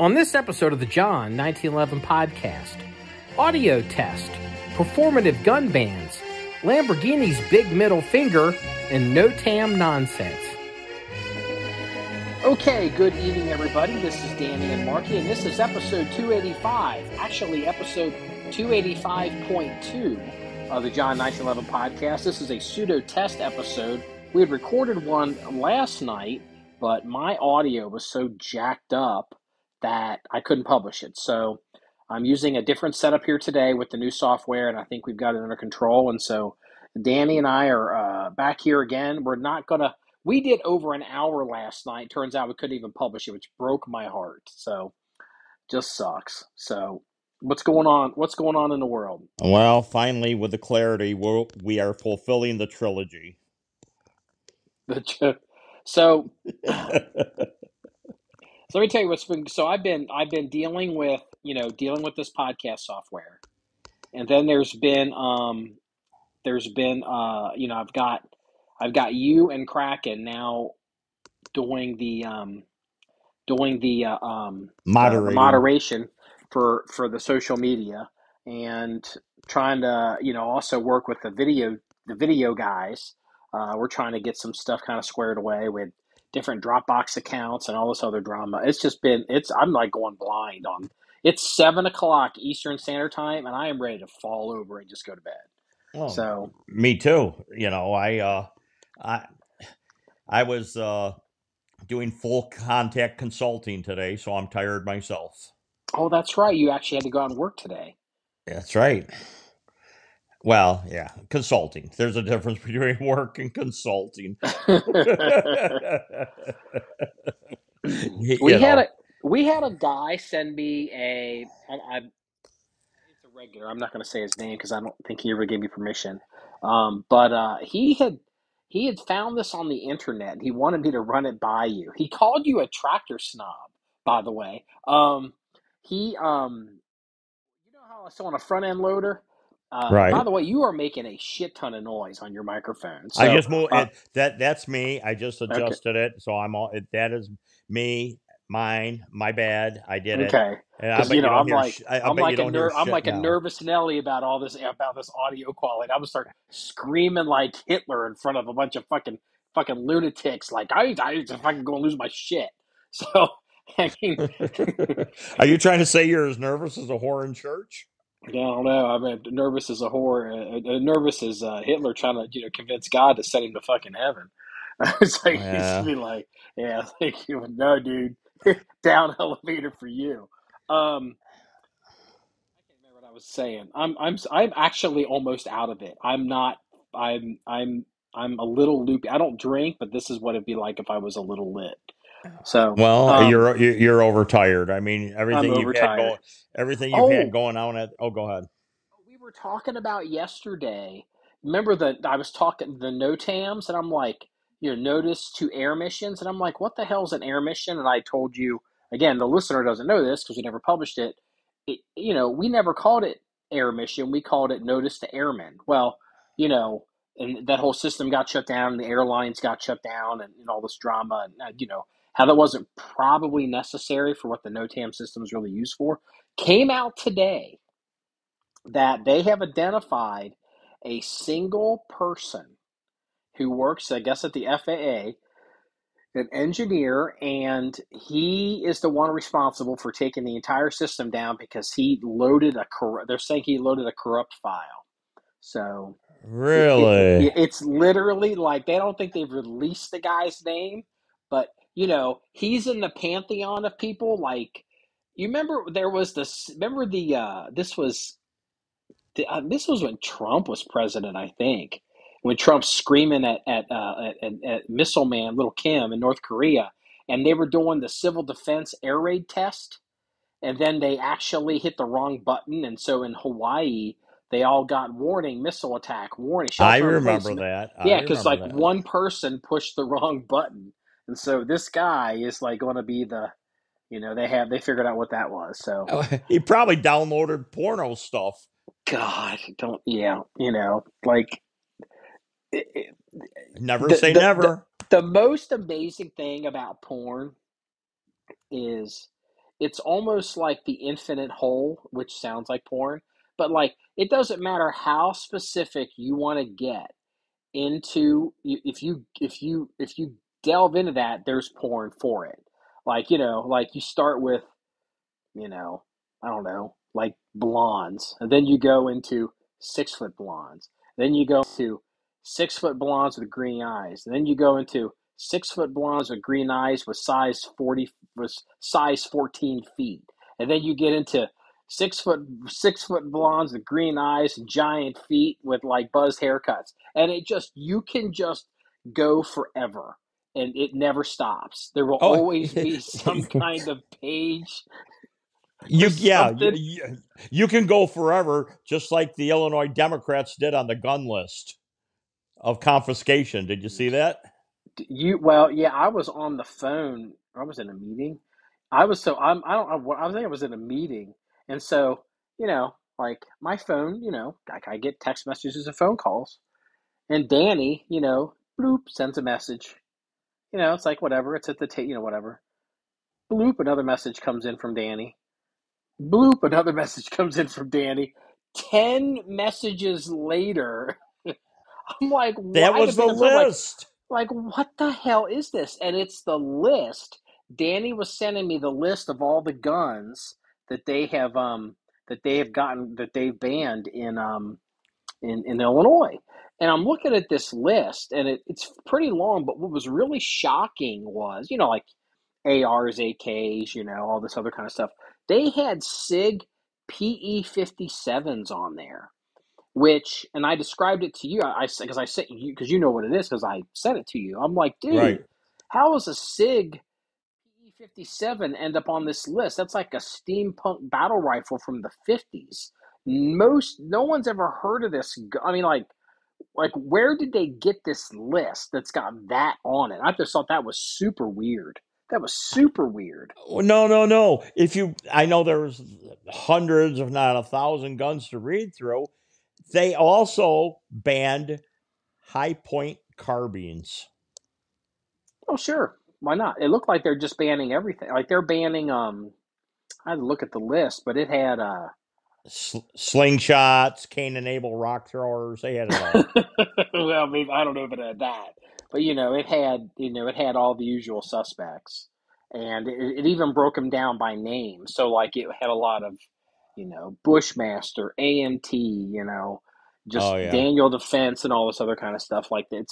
On this episode of the John 1911 Podcast, audio test, performative gun bans, Lamborghini's big middle finger, and NOTAM nonsense. Okay, good evening, everybody. This is Danny and Marky, and this is episode 285. Actually, episode 285.2 of the John 1911 Podcast. This is a pseudo-test episode. We had recorded one last night, but my audio was so jacked up that I couldn't publish it. So I'm using a different setup here today with the new software, and I think we've got it under control. And so Danny and I are back here again. We did over an hour last night. Turns out we couldn't even publish it, which broke my heart. So just sucks. So what's going on? What's going on in the world? Well, finally, with the clarity, we are fulfilling the trilogy. So let me tell you what's been. So I've been dealing with this podcast software, and then there's been I've got you and Kraken now doing the moderation for the social media, and trying to also work with the video guys. We're trying to get some stuff kind of squared away with different Dropbox accounts and all this other drama. It's just been, I'm like going blind on, it's 7:00 Eastern Standard Time and I am ready to fall over and just go to bed. Oh, so me too. I was doing full contact consulting today, so I'm tired myself. Oh, that's right. You actually had to go out and work today. That's right. Well, yeah, consulting. There's a difference between work and consulting. We had a guy send me it's a regular. I'm not going to say his name because I don't think he ever gave me permission. But he had found this on the internet. He wanted me to run it by you. He called you a tractor snob, by the way. You know how I saw on a front end loader. Right. By the way, you are making a shit ton of noise on your microphone. So, I just moved it. That's me. I just adjusted it, so I'm all. That is me, mine, my bad. I did it. Okay. And I'm like a nervous Nelly about this audio quality. I'm gonna start screaming like Hitler in front of a bunch of fucking lunatics. Like I fucking gonna lose my shit. So I mean, are you trying to say you're as nervous as a whore in church? I don't know. I mean, nervous as a whore, nervous as Hitler trying to, convince God to send him to fucking heaven. It's like, yeah. He's like, yeah, like, no, dude, down elevator for you. I can't remember what I was saying. I'm actually almost out of it. I'm a little loopy. I don't drink, but this is what it'd be like if I was a little lit. So well, you're overtired. I mean, everything you've had going on. Oh, go ahead. We were talking about yesterday. Remember that I was talking the NOTAMs, and I'm like, notice to air missions, and I'm like, what the hell is an air mission? And I told you again, the listener doesn't know this because we never published it. We never called it air mission. We called it notice to airmen. Well, and that whole system got shut down. And the airlines got shut down, and all this drama, and how that wasn't probably necessary for what the NOTAM system is really used for. Came out today that they have identified a single person who works, I guess, at the FAA, an engineer, and he is the one responsible for taking the entire system down because they're saying he loaded a corrupt file. So really? It's literally like they don't think they've released the guy's name, but he's in the pantheon of people. Like, you remember there was this. Remember the this was when Trump was president, I think. When Trump's screaming at Missile Man, Little Kim in North Korea, and they were doing the civil defense air raid test, and then they actually hit the wrong button, and so in Hawaii they all got warning, missile attack, warning. I remember that. Yeah, because one person pushed the wrong button. And so this guy is like going to be the, they figured out what that was. So he probably downloaded porno stuff. God, never say never. The most amazing thing about porn is It's almost like the infinite hole, which sounds like porn, but like it doesn't matter how specific you want to get into. If you delve into that, there's porn for it. Like, you know, like you start with, you know, I don't know, like blondes, and then you go into 6-foot blondes, then you go to 6-foot blondes with green eyes, and then you go into 6-foot blondes with green eyes with size 14 feet. And then you get into 6-foot blondes with green eyes and giant feet with like buzz haircuts. And it just, you can just go forever and it never stops. There will always be some kind of page. You can go forever, just like the Illinois Democrats did on the gun list of confiscation. Did you see that? I was on the phone. I was in a meeting. I think I was in a meeting, and so, you know, like my phone, you know, like I get text messages and phone calls, and Danny, you know, bloop, sends a message. You know, it's like whatever. It's at the you know, whatever. Bloop, another message comes in from Danny. Bloop, another message comes in from Danny. 10 messages later, I'm like, that was the list. Like, what the hell is this? And it's the list. Danny was sending me the list of all the guns that they've banned in Illinois. And I'm looking at this list, and it's pretty long, but what was really shocking was, you know, like ARs, AKs, you know, all this other kind of stuff. They had SIG PE-57s on there, which, and I described it to you, because I sent you, because you know what it is, because I sent it to you. I'm like, dude, right. How is a SIG PE-57 end up on this list? That's like a steampunk battle rifle from the 50s. No one's ever heard of this. I mean, like where did they get this list that's got that on it? I just thought that was super weird. That was super weird. No. I know there was hundreds, if not 1,000 guns to read through. They also banned high point carbines. Oh, sure. Why not? It looked like they're just banning everything. Like they're banning, I had to look at the list, but it had, slingshots, cane and able rock throwers. They had it all. Well, I mean, I don't know if it had that. But, you know, it had all the usual suspects, and it even broke them down by name. So, like, it had a lot of, you know, Bushmaster, AMT, you know, just Daniel Defense and all this other kind of stuff like that.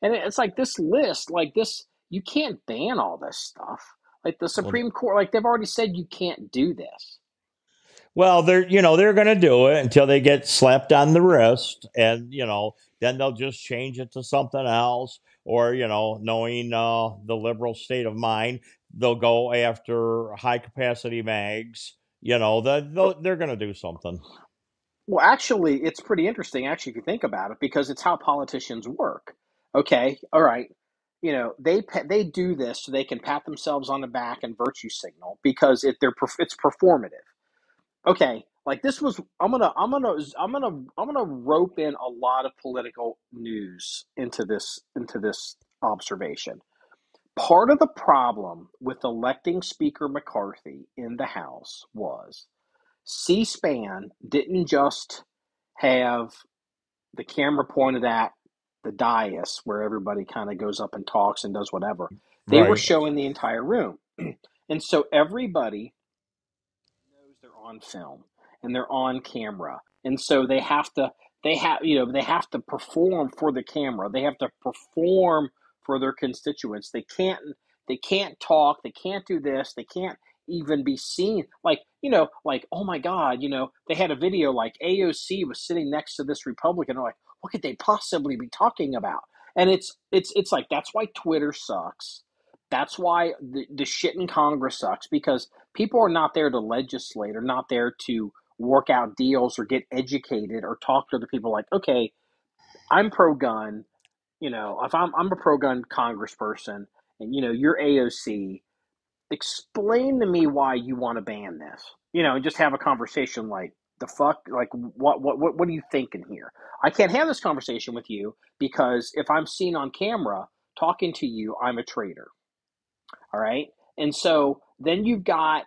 And it's like this list, like this, you can't ban all this stuff. Like the Supreme Court, like they've already said you can't do this. Well, they're going to do it until they get slapped on the wrist, and, you know, then they'll just change it to something else. Or, you know, knowing the liberal state of mind, they'll go after high capacity mags. You know, they're going to do something. Well, actually, it's pretty interesting, actually, if you think about it, because it's how politicians work. Okay, all right. You know, they do this so they can pat themselves on the back and virtue signal, because it's performative. Okay, like this was, I'm gonna rope in a lot of political news into this observation. Part of the problem with electing Speaker McCarthy in the House was C-SPAN didn't just have the camera pointed at the dais where everybody kind of goes up and talks and does whatever. They were showing the entire room, and so everybody. On film, and they're on camera, and so they have to perform for the camera. They have to perform for their constituents. They can't talk. They can't do this. They can't even be seen. Like, you know, like, oh my God, you know, they had a video like AOC was sitting next to this Republican. They're like, what could they possibly be talking about? And it's like, that's why Twitter sucks. That's why the shit in Congress sucks, because people are not there to legislate, or not there to work out deals or get educated or talk to the people like, okay, I'm pro-gun, you know, if I'm a pro-gun congressperson, and, you know, you're AOC, explain to me why you want to ban this, you know, and just have a conversation like, the fuck, like, what are you thinking here? I can't have this conversation with you, because if I'm seen on camera talking to you, I'm a traitor. All right. And so then you've got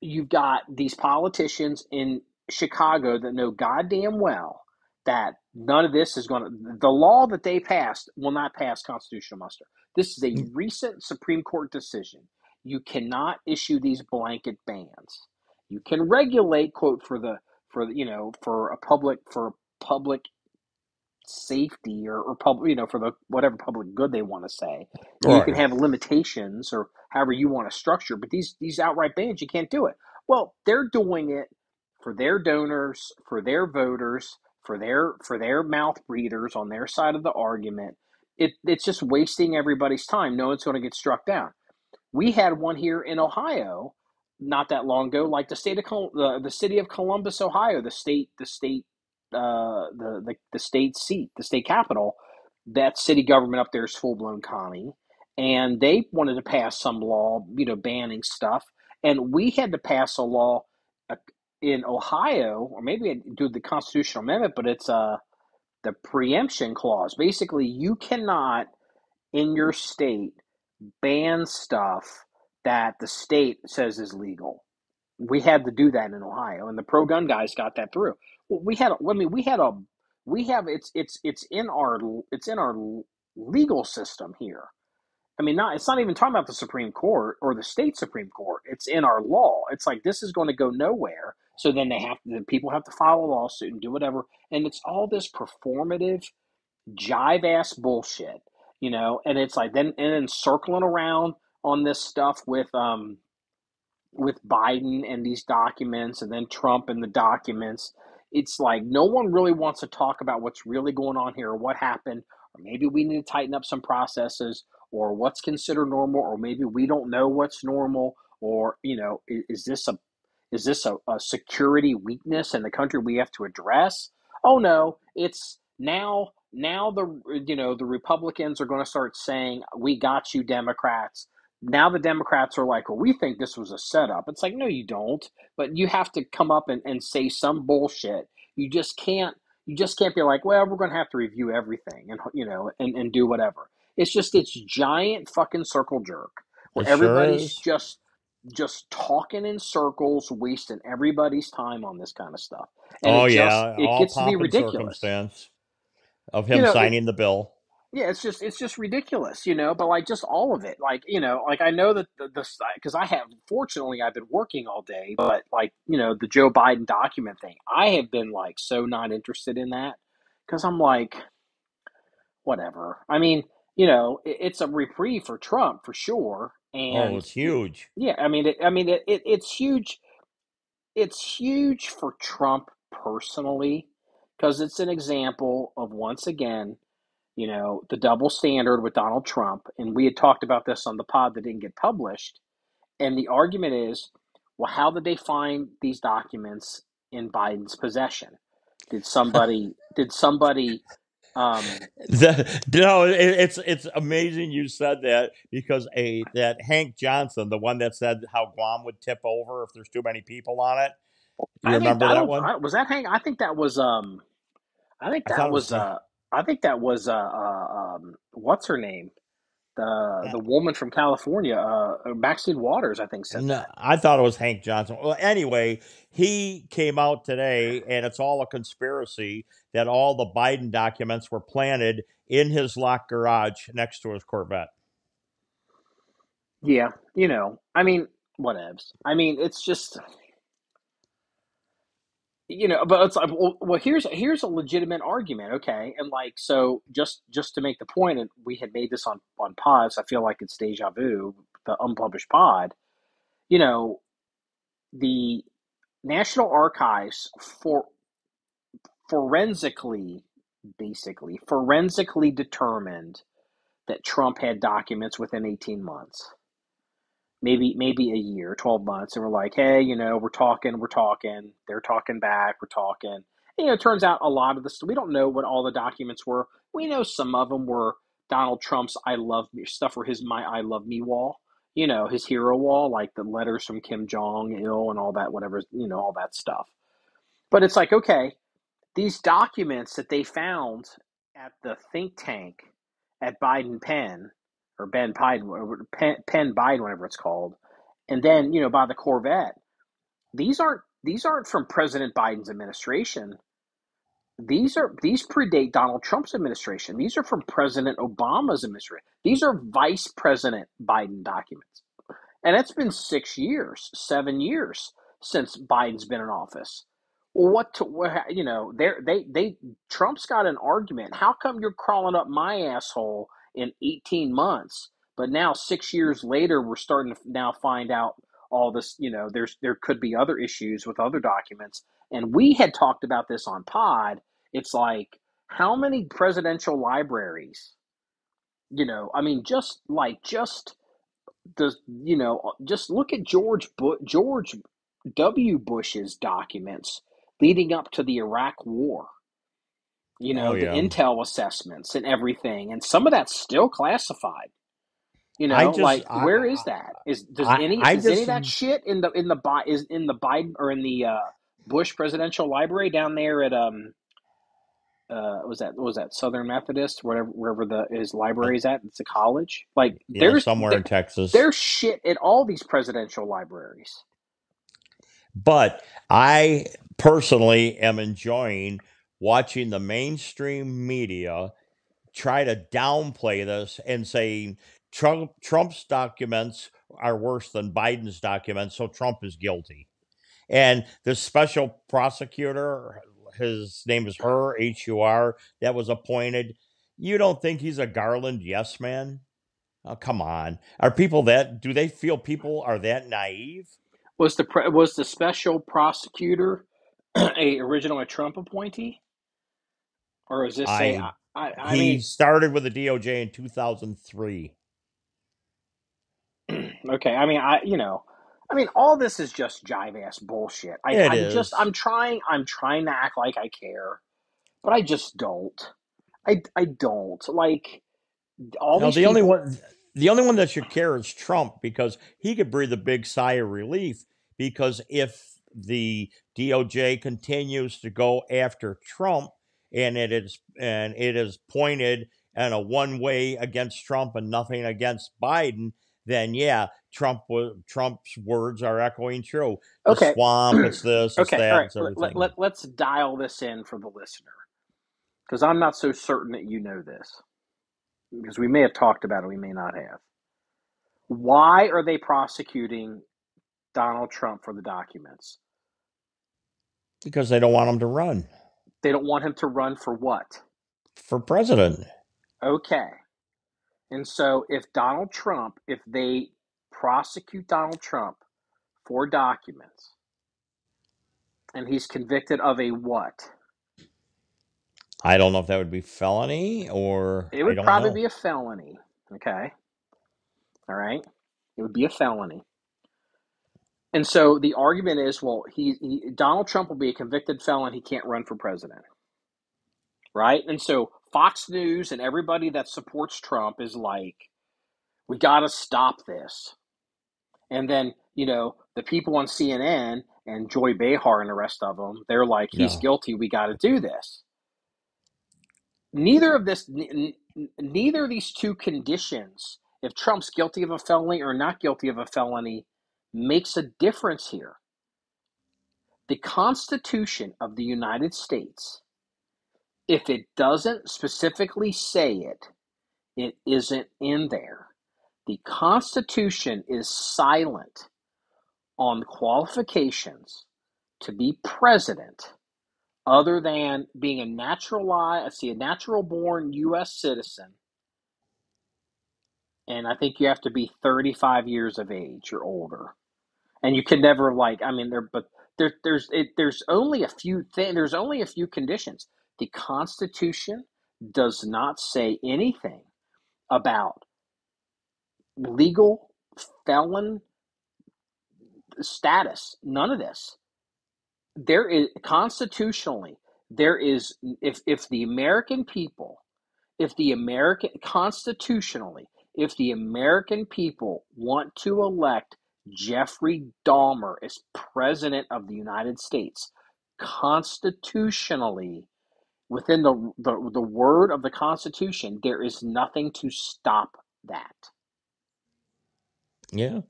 you've got these politicians in Chicago that know goddamn well that none of this is going to, the law that they passed will not pass constitutional muster. This is a recent Supreme Court decision. You cannot issue these blanket bans. You can regulate, quote, for public safety or public, for the whatever public good they want to say. Right. You can have limitations or however you want to structure, but these outright bans, you can't do it. Well, they're doing it for their donors, for their voters, for their mouth breathers on their side of the argument. It's just wasting everybody's time. No one's going to get struck down. We had one here in Ohio not that long ago, like the city of Columbus, Ohio, the state capital. That city government up there is full-blown commie, and they wanted to pass some law, banning stuff. And we had to pass a law in Ohio, or maybe do the constitutional amendment, but it's the preemption clause. Basically, you cannot in your state ban stuff that the state says is legal. We had to do that in Ohio, and the pro-gun guys got that through. Well, it's in our legal system here. I mean, it's not even talking about the Supreme Court or the state Supreme Court. It's in our law. It's like this is going to go nowhere. So then people have to file a lawsuit and do whatever, and it's all this performative, jive-ass bullshit, And it's like then circling around on this stuff with Biden and these documents, and then Trump and the documents. It's like no one really wants to talk about what's really going on here or what happened, or maybe we need to tighten up some processes, or what's considered normal, or maybe we don't know what's normal, or, is this a security weakness in the country we have to address? Oh no, it's now the Republicans are going to start saying, we got you, Democrats. Now the Democrats are like, well, we think this was a setup. It's like, no, you don't. But you have to come up and say some bullshit. You just can't be like, well, we're going to have to review everything and do whatever. It's just this giant fucking circle jerk where everybody's just talking in circles, wasting everybody's time on this kind of stuff. And it gets to be ridiculous. Of him signing the bill. Yeah, it's just ridiculous, but like just all of it. Like, I know that because fortunately I've been working all day, but like, the Joe Biden document thing, I have been like, so not interested in that because I'm like, whatever. I mean, it's a reprieve for Trump for sure. And it's huge. Yeah. I mean, it's huge. It's huge for Trump personally, because it's an example of, once again, the double standard with Donald Trump. And we had talked about this on the pod that didn't get published. And the argument is, well, how did they find these documents in Biden's possession? Did somebody it's amazing you said that, because that Hank Johnson, the one that said how Guam would tip over if there's too many people on it. You remember that one? Was that Hank? I think that was what's her name? The woman from California, Maxine Waters, I think said that. I thought it was Hank Johnson. Well, anyway, he came out today, and it's all a conspiracy that all the Biden documents were planted in his locked garage next to his Corvette. Yeah, whatevs. I mean, it's just, but it's like, well, here's a legitimate argument, okay? And like, so just to make the point, and we had made this on pods, I feel like it's deja vu, the unpublished pod. The National Archives forensically determined that Trump had documents within 18 months. Maybe a year, 12 months, and we're like, hey, we're talking, they're talking back, we're talking. And, it turns out a lot of this, we don't know what all the documents were. We know some of them were Donald Trump's I love me stuff, or his my I love me wall, his hero wall, like the letters from Kim Jong-il and all that, whatever, all that stuff. But it's like, okay, these documents that they found at the think tank at Biden Penn, or Ben Biden, whatever it's called. And then, by the Corvette, These aren't from President Biden's administration. These predate Donald Trump's administration. These are from President Obama's administration. These are Vice President Biden documents. And it's been 7 years since Biden's been in office. Trump's got an argument. How come you're crawling up my asshole in 18 months, but now 6 years later, we're starting to now find out all this, there could be other issues with other documents. And we had talked about this on pod. It's like, how many presidential libraries, just look at George W. Bush's documents leading up to the Iraq War, the intel assessments and everything. And some of that's still classified. Where is that? Is any of that shit in the Biden or in the Bush Presidential Library down there at was that Southern Methodist, wherever his library is at? It's a college. There's somewhere in Texas. There's shit at all these presidential libraries. But I personally am enjoying watching the mainstream media try to downplay this and say Trump's documents are worse than Biden's documents, so Trump is guilty. And this special prosecutor, his name is Hur, H-U-R, that was appointed. You don't think he's a Garland yes man? Oh, come on. People are that naive? Was the special prosecutor originally a Trump appointee? Or is this he started with the DOJ in 2003. Okay. All this is just jive ass bullshit. I'm trying to act like I care, but I just don't. I don't like all these people. The only one that should care is Trump, because he could breathe a big sigh of relief, because if the DOJ continues to go after Trump and it is pointed in a one way against Trump and nothing against Biden, then yeah, Trump's words are echoing true. Okay. The swamp, it's this, it's that, all right. It's everything. Let's dial this in for the listener, because I'm not so certain that you know this, because we may have talked about it, we may not have. Why are they prosecuting Donald Trump for the documents? Because they don't want him to run. They don't want him to run for what? For president. Okay. And so if they prosecute Donald Trump for documents and he's convicted of a what? I don't know if that would be felony or... It would probably be a felony. Okay. All right. It would be a felony. And so the argument is, well, Donald Trump will be a convicted felon. He can't run for president. Right. And so Fox News and everybody that supports Trump is like, we got to stop this. And then, the people on CNN and Joy Behar and the rest of them, they're like, he's guilty. We got to do this. Neither of these two conditions, if Trump's guilty of a felony or not guilty of a felony, makes a difference here. The Constitution of the United States, if it doesn't specifically say it, it isn't in there. The Constitution is silent on qualifications to be president other than being a natural-born U.S. citizen, and I think you have to be 35 years of age or older, and you can never there's only a few conditions. The Constitution does not say anything about legal felon status. None of this. There is constitutionally, if the American people want to elect Jeffrey Dahmer as president of the United States, constitutionally, within the word of the Constitution, there is nothing to stop that. Yeah.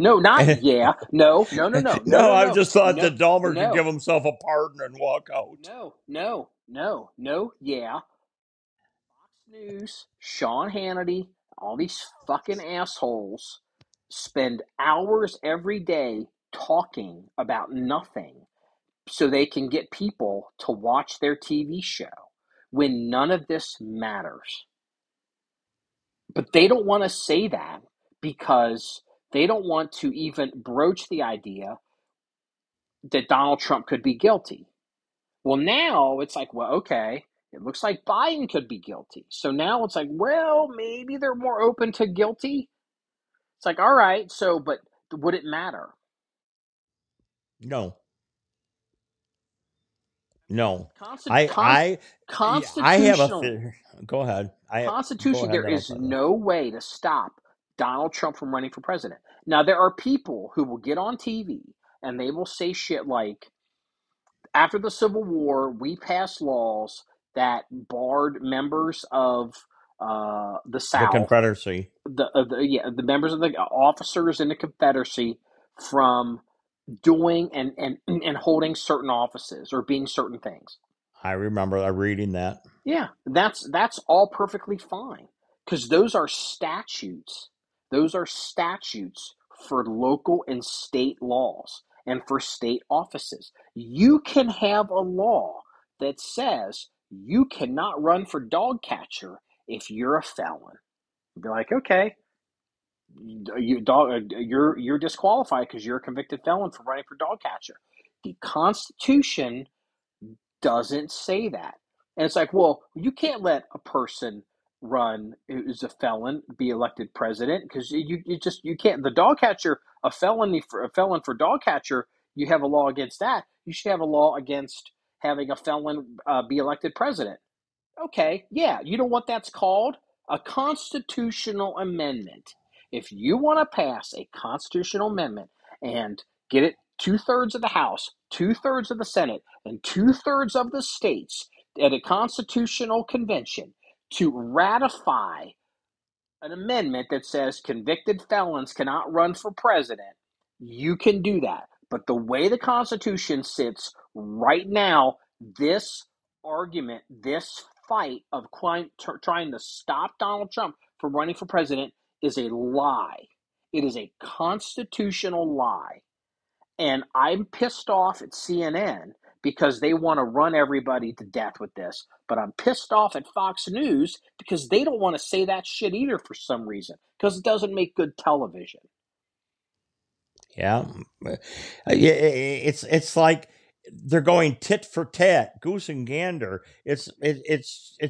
No, not yeah. No. I just thought that Dahmer could give himself a pardon and walk out. No. Fox News, Sean Hannity, all these fucking assholes spend hours every day talking about nothing so they can get people to watch their TV show when none of this matters. But they don't want to say that because they don't want to even broach the idea that Donald Trump could be guilty. Well, now it's like, well, okay, it looks like Biden could be guilty. So now it's like, well, maybe they're more open to guilty. It's like, all right, so, but would it matter? No. Constitutionally, there is no way to stop Donald Trump from running for president. Now, there are people who will get on TV and they will say shit like, after the Civil War, we passed laws that barred members of the South, the Confederacy, the members of the officers in the Confederacy from doing and holding certain offices or being certain things. I remember reading that. Yeah, that's all perfectly fine because those are statutes. Those are statutes for local and state laws and for state offices. You can have a law that says you cannot run for dog catcher if you're a felon. You'd be like, okay, you're disqualified because you're a convicted felon for running for dog catcher. The Constitution doesn't say that. And it's like, well, you can't let a person run who's a felon be elected president because you can't. The dog catcher, a felon for dog catcher, you have a law against that. You should have a law against having a felon be elected president. Okay, yeah, you know what that's called? A constitutional amendment. If you want to pass a constitutional amendment and get it 2/3 of the House, 2/3 of the Senate, and 2/3 of the states at a constitutional convention to ratify an amendment that says convicted felons cannot run for president, you can do that. But the way the Constitution sits right now, this argument, this fight of trying to stop Donald Trump from running for president is a lie. It is a constitutional lie. And I'm pissed off at CNN because they want to run everybody to death with this. But I'm pissed off at Fox News because they don't want to say that shit either for some reason, because it doesn't make good television. Yeah. It's like they're going tit for tat, goose and gander. It's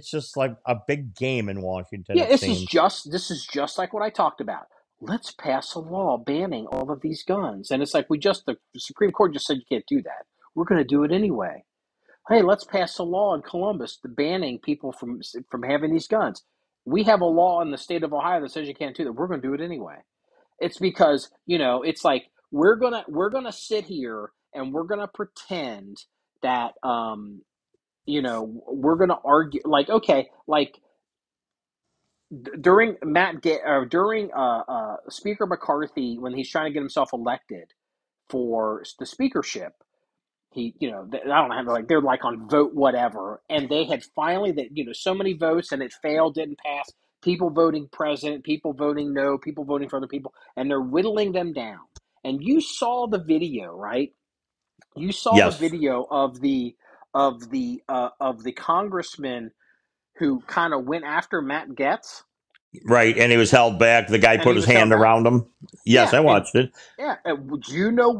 just like a big game in Washington. Yeah, this is just like what I talked about. Let's pass a law banning all of these guns. And it's like the Supreme Court just said you can't do that. We're going to do it anyway. Hey, let's pass a law in Columbus banning people from having these guns. We have a law in the state of Ohio that says you can't do that. We're going to do it anyway. It's because, it's like we're gonna sit here and we're gonna pretend that we're gonna argue like, okay, like during Speaker McCarthy, when he's trying to get himself elected for the speakership, he, I don't know, like they're like on vote whatever, and they had finally that so many votes and it failed, didn't pass. People voting president, people voting no, people voting for other people, and they're whittling them down. And you saw the video, right? You saw the video of the congressman who kind of went after Matt Gaetz. Right, and he was held back. The guy put his hand around him. Yes, I watched it. Yeah, do you know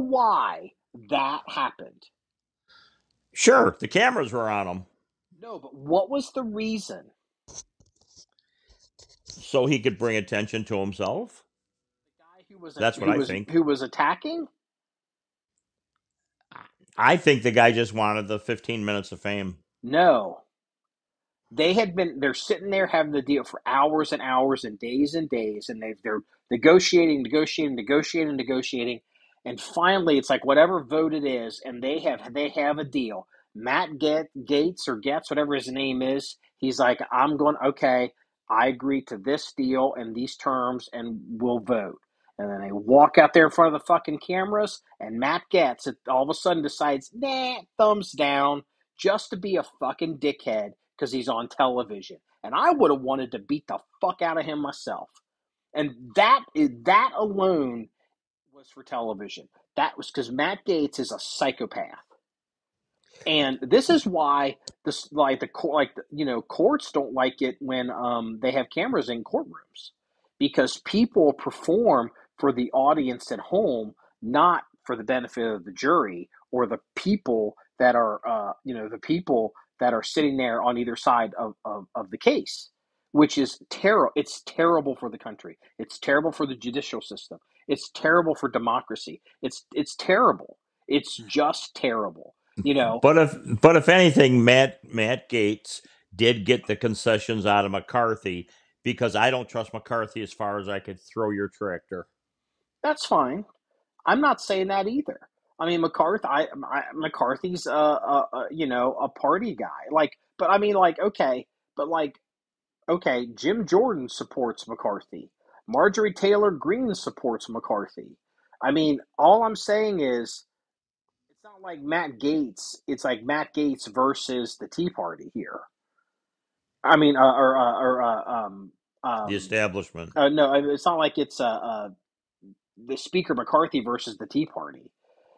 why that happened? Sure, the cameras were on him. No, but what was the reason? So he could bring attention to himself? The guy who was attacking? I think the guy just wanted the 15 minutes of fame. No. They're sitting there having the deal for hours and hours and days, and they're negotiating, and finally it's like whatever vote it is, and they have a deal. Matt Gaetz or Gaetz, whatever his name is, he's like, I agree to this deal and these terms, and we'll vote. And then they walk out there in front of the fucking cameras, and Matt Gaetz all of a sudden decides, nah, thumbs down, just to be a fucking dickhead because he's on television. And I would have wanted to beat the fuck out of him myself. And that alone was for television. That was because Matt Gaetz is a psychopath. And this is why courts don't like it when they have cameras in courtrooms, because people perform for the audience at home, not for the benefit of the jury or the people that are the people that are sitting there on either side of the case, which is terrible. It's terrible for the country. It's terrible for the judicial system. It's terrible for democracy. It's terrible. It's just terrible. But if anything, Matt Gaetz did get the concessions out of McCarthy, because I don't trust McCarthy as far as I could throw your tractor. That's fine. I'm not saying that either. I mean, McCarthy's a party guy. Okay, Jim Jordan supports McCarthy. Marjorie Taylor Greene supports McCarthy. I mean, all I'm saying is, it's not like Matt Gaetz. It's like Matt Gaetz versus the Tea Party here. I mean, the establishment. No, it's not like it's the Speaker McCarthy versus the Tea Party.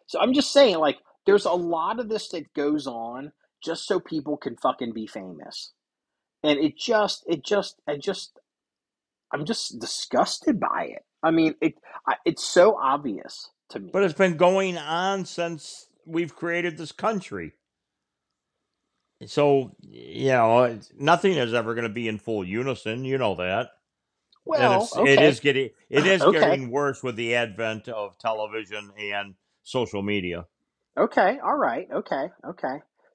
So I'm just saying, there's a lot of this that goes on just so people can fucking be famous. And I'm just disgusted by it. I mean, it's so obvious to me. But it's been going on since we've created this country. So, nothing is ever going to be in full unison. You know that. Well, okay. It is getting worse with the advent of television and social media. Okay. All right. Okay.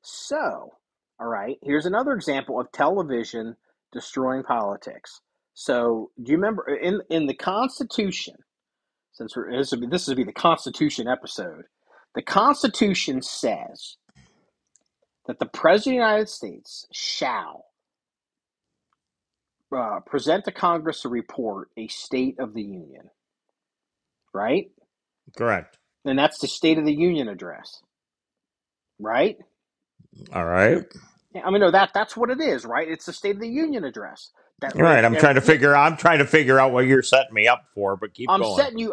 So, all right. Here's another example of television destroying politics. So, do you remember in the Constitution? Since this would be the Constitution episode, the Constitution says that the President of the United States shall present to Congress a report, a State of the Union, right? Correct. And that's the State of the Union address, right? All right. I mean, no, that's what it is, right? It's the State of the Union address. Right. I'm trying to figure out what you're setting me up for, but keep going.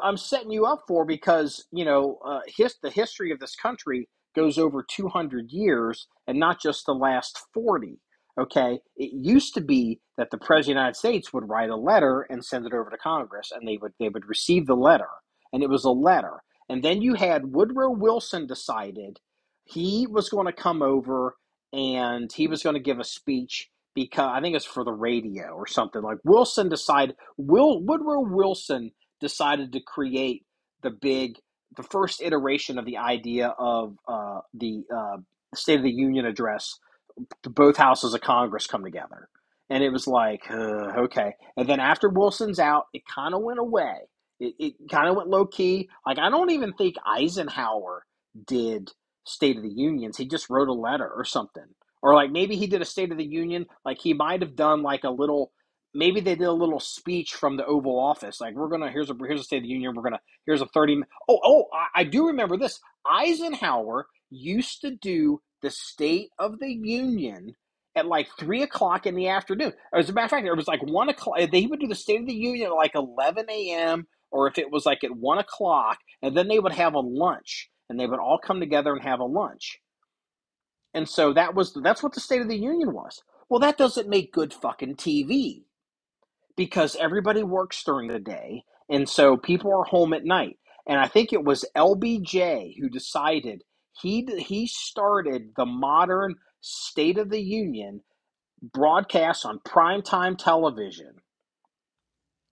I'm setting you up for, because the history of this country goes over 200 years and not just the last 40, okay? It used to be that the President of the United States would write a letter and send it over to Congress, and they would receive the letter, and it was a letter. And then you had Woodrow Wilson decided he was going to come over and he was going to give a speech, because I think it's for the radio or something. Woodrow Wilson decided to create the first iteration of the idea of the State of the Union address, both houses of Congress come together. And it was okay. And then after Wilson's out, it kind of went away. It kind of went low key. I don't even think Eisenhower did State of the Unions. He just wrote a letter or something. Or maybe he did a State of the Union. He might have done maybe they did a little speech from the Oval Office. Here's a State of the Union. Here's a 30. I do remember this. Eisenhower used to do the State of the Union at 3:00 in the afternoon. As a matter of fact, it was 1:00. They would do the State of the Union at 11 a.m. or if it was at 1:00, and then they would have a lunch and they would all come together and have a lunch. And so that's what the State of the Union was. Well, that doesn't make good fucking TV, because everybody works during the day, and so people are home at night. And I think it was LBJ who decided he started the modern State of the Union broadcast on primetime television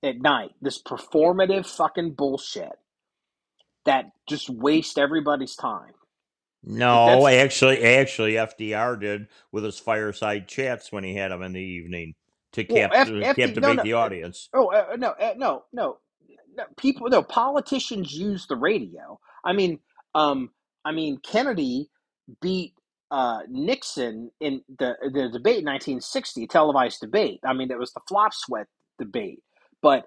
at night. This performative fucking bullshit that just wastes everybody's time. No, actually, FDR did with his fireside chats when he had them in the evening to captivate the audience. Politicians use the radio. I mean, Kennedy beat Nixon in the debate in 1960, televised debate. I mean, it was the flop sweat debate, but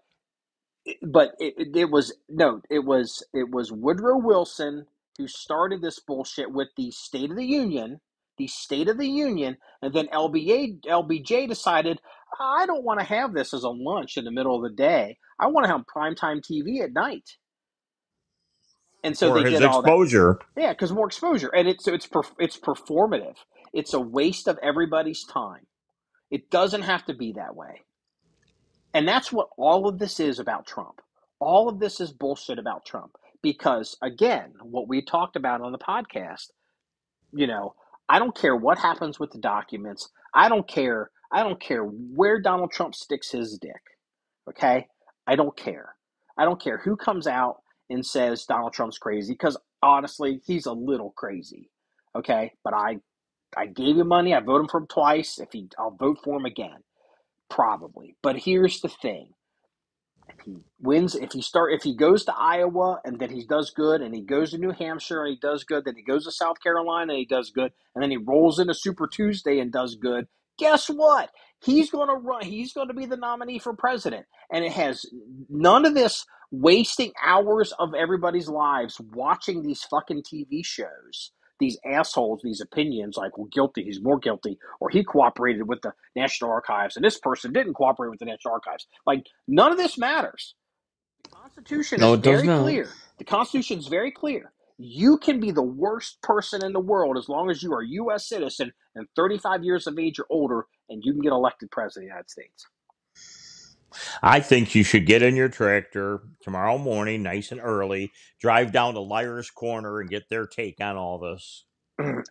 But it was Woodrow Wilson who started this bullshit with the State of the Union, and then LBJ decided, I don't want to have this as a lunch in the middle of the day. I want to have primetime TV at night. And so they did all that. Exposure. Yeah, because more exposure. And it's performative. It's a waste of everybody's time. It doesn't have to be that way. And that's what all of this is about Trump. All of this is bullshit about Trump. Because, again, what we talked about on the podcast, I don't care what happens with the documents. I don't care where Donald Trump sticks his dick. Okay? I don't care who comes out and says Donald Trump's crazy, because honestly, he's a little crazy. Okay? But I gave him money. I voted for him twice. I'll vote for him again, probably. But here's the thing. If he wins, if he goes to Iowa and then he does good, and he goes to New Hampshire and he does good, then he goes to South Carolina and he does good, and then he rolls into Super Tuesday and does good, guess what? He's going to run. He's going to be the nominee for president. And it has none of this wasting hours of everybody's lives watching these fucking TV shows, these assholes, these opinions like, well, guilty, he's more guilty, or he cooperated with the National Archives, and this person didn't cooperate with the National Archives. Like, none of this matters. The Constitution is very clear. The Constitution is very clear. You can be the worst person in the world as long as you are a U.S. citizen and 35 years of age or older, and you can get elected president of the United States. I think you should get in your tractor tomorrow morning, nice and early, drive down to Liar's Corner and get their take on all this.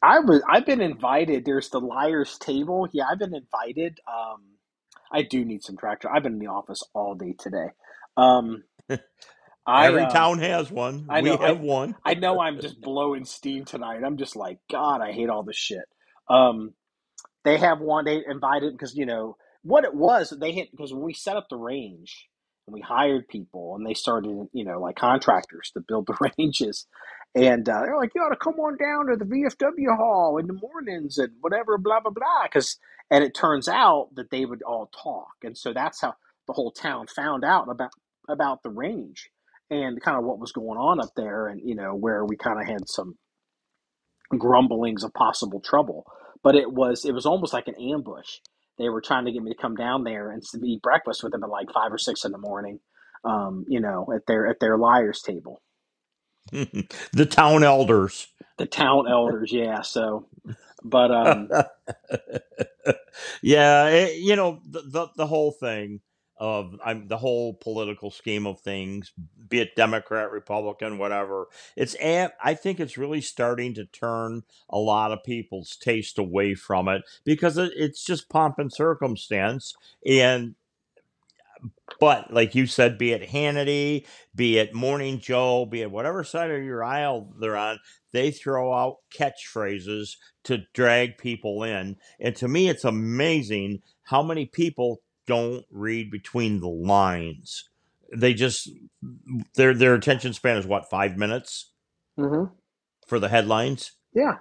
I've been invited. There's the Liar's Table. Yeah, I've been invited. I do need some tractor. I've been in the office all day today. Every town has one. We have one. I know I'm just blowing steam tonight. I'm just like, God, I hate all this shit. They have one. They invited because, what it was, because when we set up the range and we hired people and they started, like contractors to build the ranges, and they're like, you ought to come on down to the VFW hall in the mornings and whatever, blah, blah, blah. And it turns out that they would all talk. And so that's how the whole town found out about the range and kind of what was going on up there, and, where we kind of had some grumblings of possible trouble. But it was almost like an ambush. They were trying to get me to come down there and eat breakfast with them at like 5 or 6 in the morning, at their Liar's Table. The town elders. Yeah. So, but, yeah, the whole thing of the whole political scheme of things, be it Democrat, Republican, whatever, I think it's really starting to turn a lot of people's taste away from it, because it's just pomp and circumstance. But like you said, be it Hannity, be it Morning Joe, be it whatever side of your aisle they're on, they throw out catchphrases to drag people in. And to me, it's amazing how many people don't read between the lines. They just, their attention span is what, 5 minutes? Mm-hmm. For the headlines? Yeah.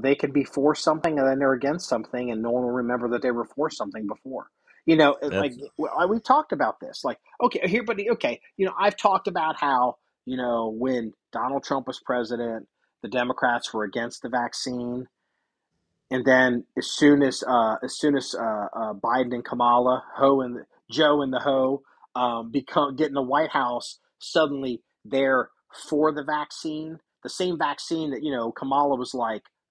They could be for something and then they're against something, and no one will remember that they were for something before. We've talked about this. Like, okay, here, buddy, okay. I've talked about how, when Donald Trump was president, the Democrats were against the vaccine. And then as soon as Biden and Kamala, Joe and the Ho, get in the White House, suddenly they're for the vaccine, the same vaccine that,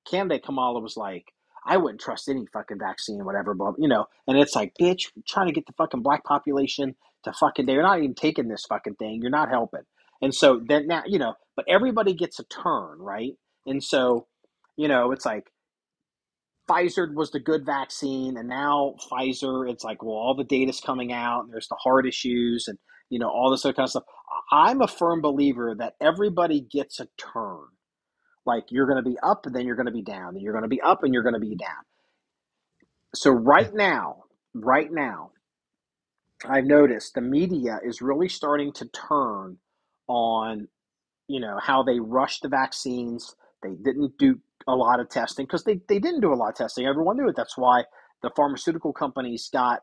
candidate Kamala was like, I wouldn't trust any fucking vaccine, whatever, and it's like, bitch, you're trying to get the fucking black population to fucking, they're not even taking this fucking thing. You're not helping. And so then now, but everybody gets a turn, right? And so, it's like, Pfizer was the good vaccine, and now Pfizer, it's like, well, all the data's coming out, and there's the heart issues, and, all this other kind of stuff. I'm a firm believer that everybody gets a turn. Like, you're going to be up, and then you're going to be down, and you're going to be up, and you're going to be down. So right now, I've noticed the media is really starting to turn on, how they rushed the vaccines. They didn't do a lot of testing, because they didn't do a lot of testing. Everyone knew it. That's why the pharmaceutical companies got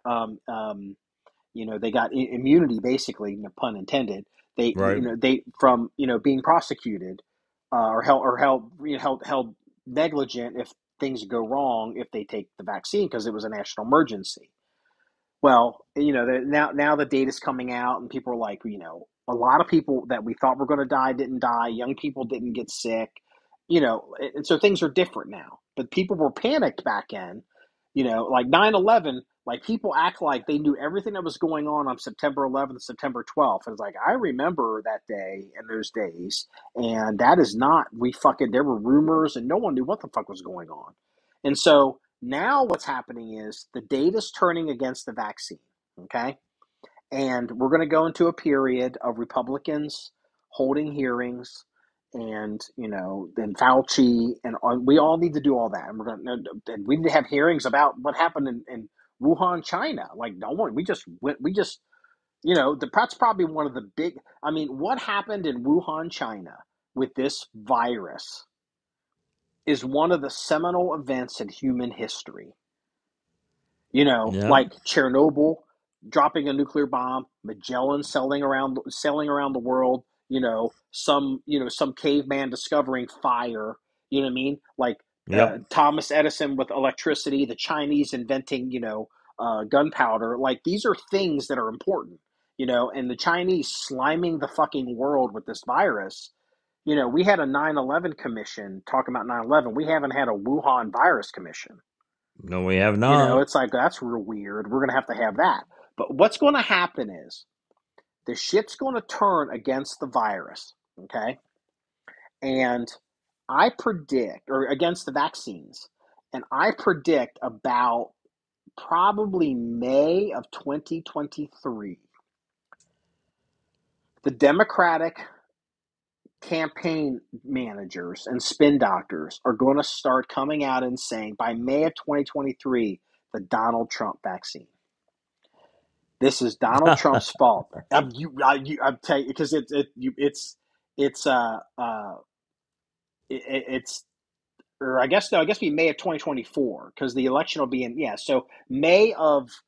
You know, they got immunity, basically, no pun intended. They, right. You know, they from, you know, being prosecuted or held negligent if things go wrong if they take the vaccine because it was a national emergency. Well, you know, now the data's coming out and people are like, you know, a lot of people that we thought were going to die didn't die. Young people didn't get sick, you know, and so things are different now. But people were panicked back then, you know, like 9/11. Like, people act like they knew everything that was going on September 11th, September 12th. And it's like, I remember that day and those days. And that is not, there were rumors and no one knew what the fuck was going on. And so now what's happening is the data's turning against the vaccine, okay? And we're going to go into a period of Republicans holding hearings and, you know, then Fauci, and we all need to do all that. And we're going to, and we need to have hearings about what happened in Wuhan, China. Like, no one, we just, you know, that's probably one of the big, I mean, what happened in Wuhan, China with this virus is one of the seminal events in human history. You know, yeah. Like Chernobyl, dropping a nuclear bomb, Magellan sailing around the world, you know, some caveman discovering fire, you know what I mean? Like, yep. Thomas Edison with electricity, the Chinese inventing, you know, gunpowder. Like, these are things that are important, you know, and the Chinese sliming the fucking world with this virus. You know, we had a 9/11 commission talking about 9/11. We haven't had a Wuhan virus commission. No, we have not. You know, it's like, that's real weird. We're going to have that. But what's going to happen is the shit's going to turn against the virus, okay? And I predict, or against the vaccines, and I predict about probably May of 2023, the Democratic campaign managers and spin doctors are going to start coming out and saying, by May of 2023, the Donald Trump vaccine. This is Donald Trump's fault. I'm telling you, because I guess it'd be May of 2024 because the election will be in, yeah. So May of next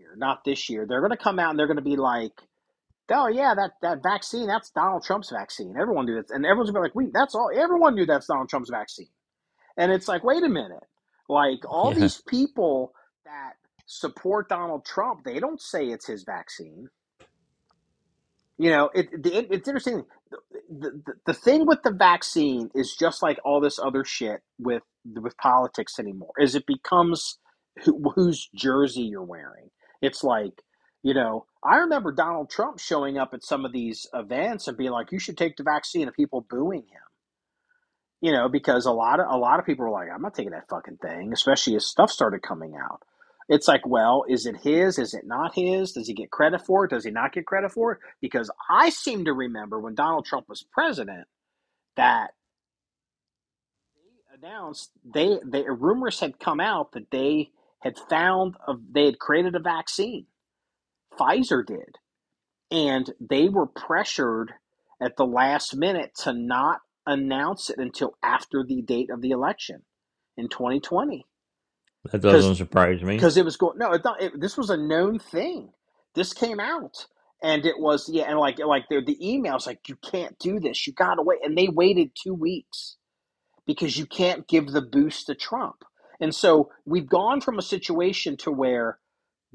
year, not this year, they're going to come out and they're going to be like, oh yeah, that vaccine, that's Donald Trump's vaccine. Everyone knew it. And everyone's going to be like, everyone knew that's Donald Trump's vaccine. And it's like, wait a minute. Like, all these people that support Donald Trump, they don't say it's his vaccine. You know, it's interesting. The thing with the vaccine is just like all this other shit with politics anymore, is it becomes whose jersey you're wearing. It's like, you know, I remember Donald Trump showing up at some of these events and being like, you should take the vaccine, and people booing him. You know, because a lot of people were like, I'm not taking that fucking thing, especially as stuff started coming out. It's like, well, is it his? Is it not his? Does he get credit for it? Does he not get credit for it? Because I seem to remember when Donald Trump was president that they announced rumors had come out that they had created a vaccine. Pfizer did. And they were pressured at the last minute to not announce it until after the date of the election in 2020. That doesn't surprise me. Because it was going, no, this was a known thing. This came out, and it was, yeah, and like the emails, like, you can't do this, you gotta wait, and they waited 2 weeks because you can't give the boost to Trump. And so we've gone from a situation to where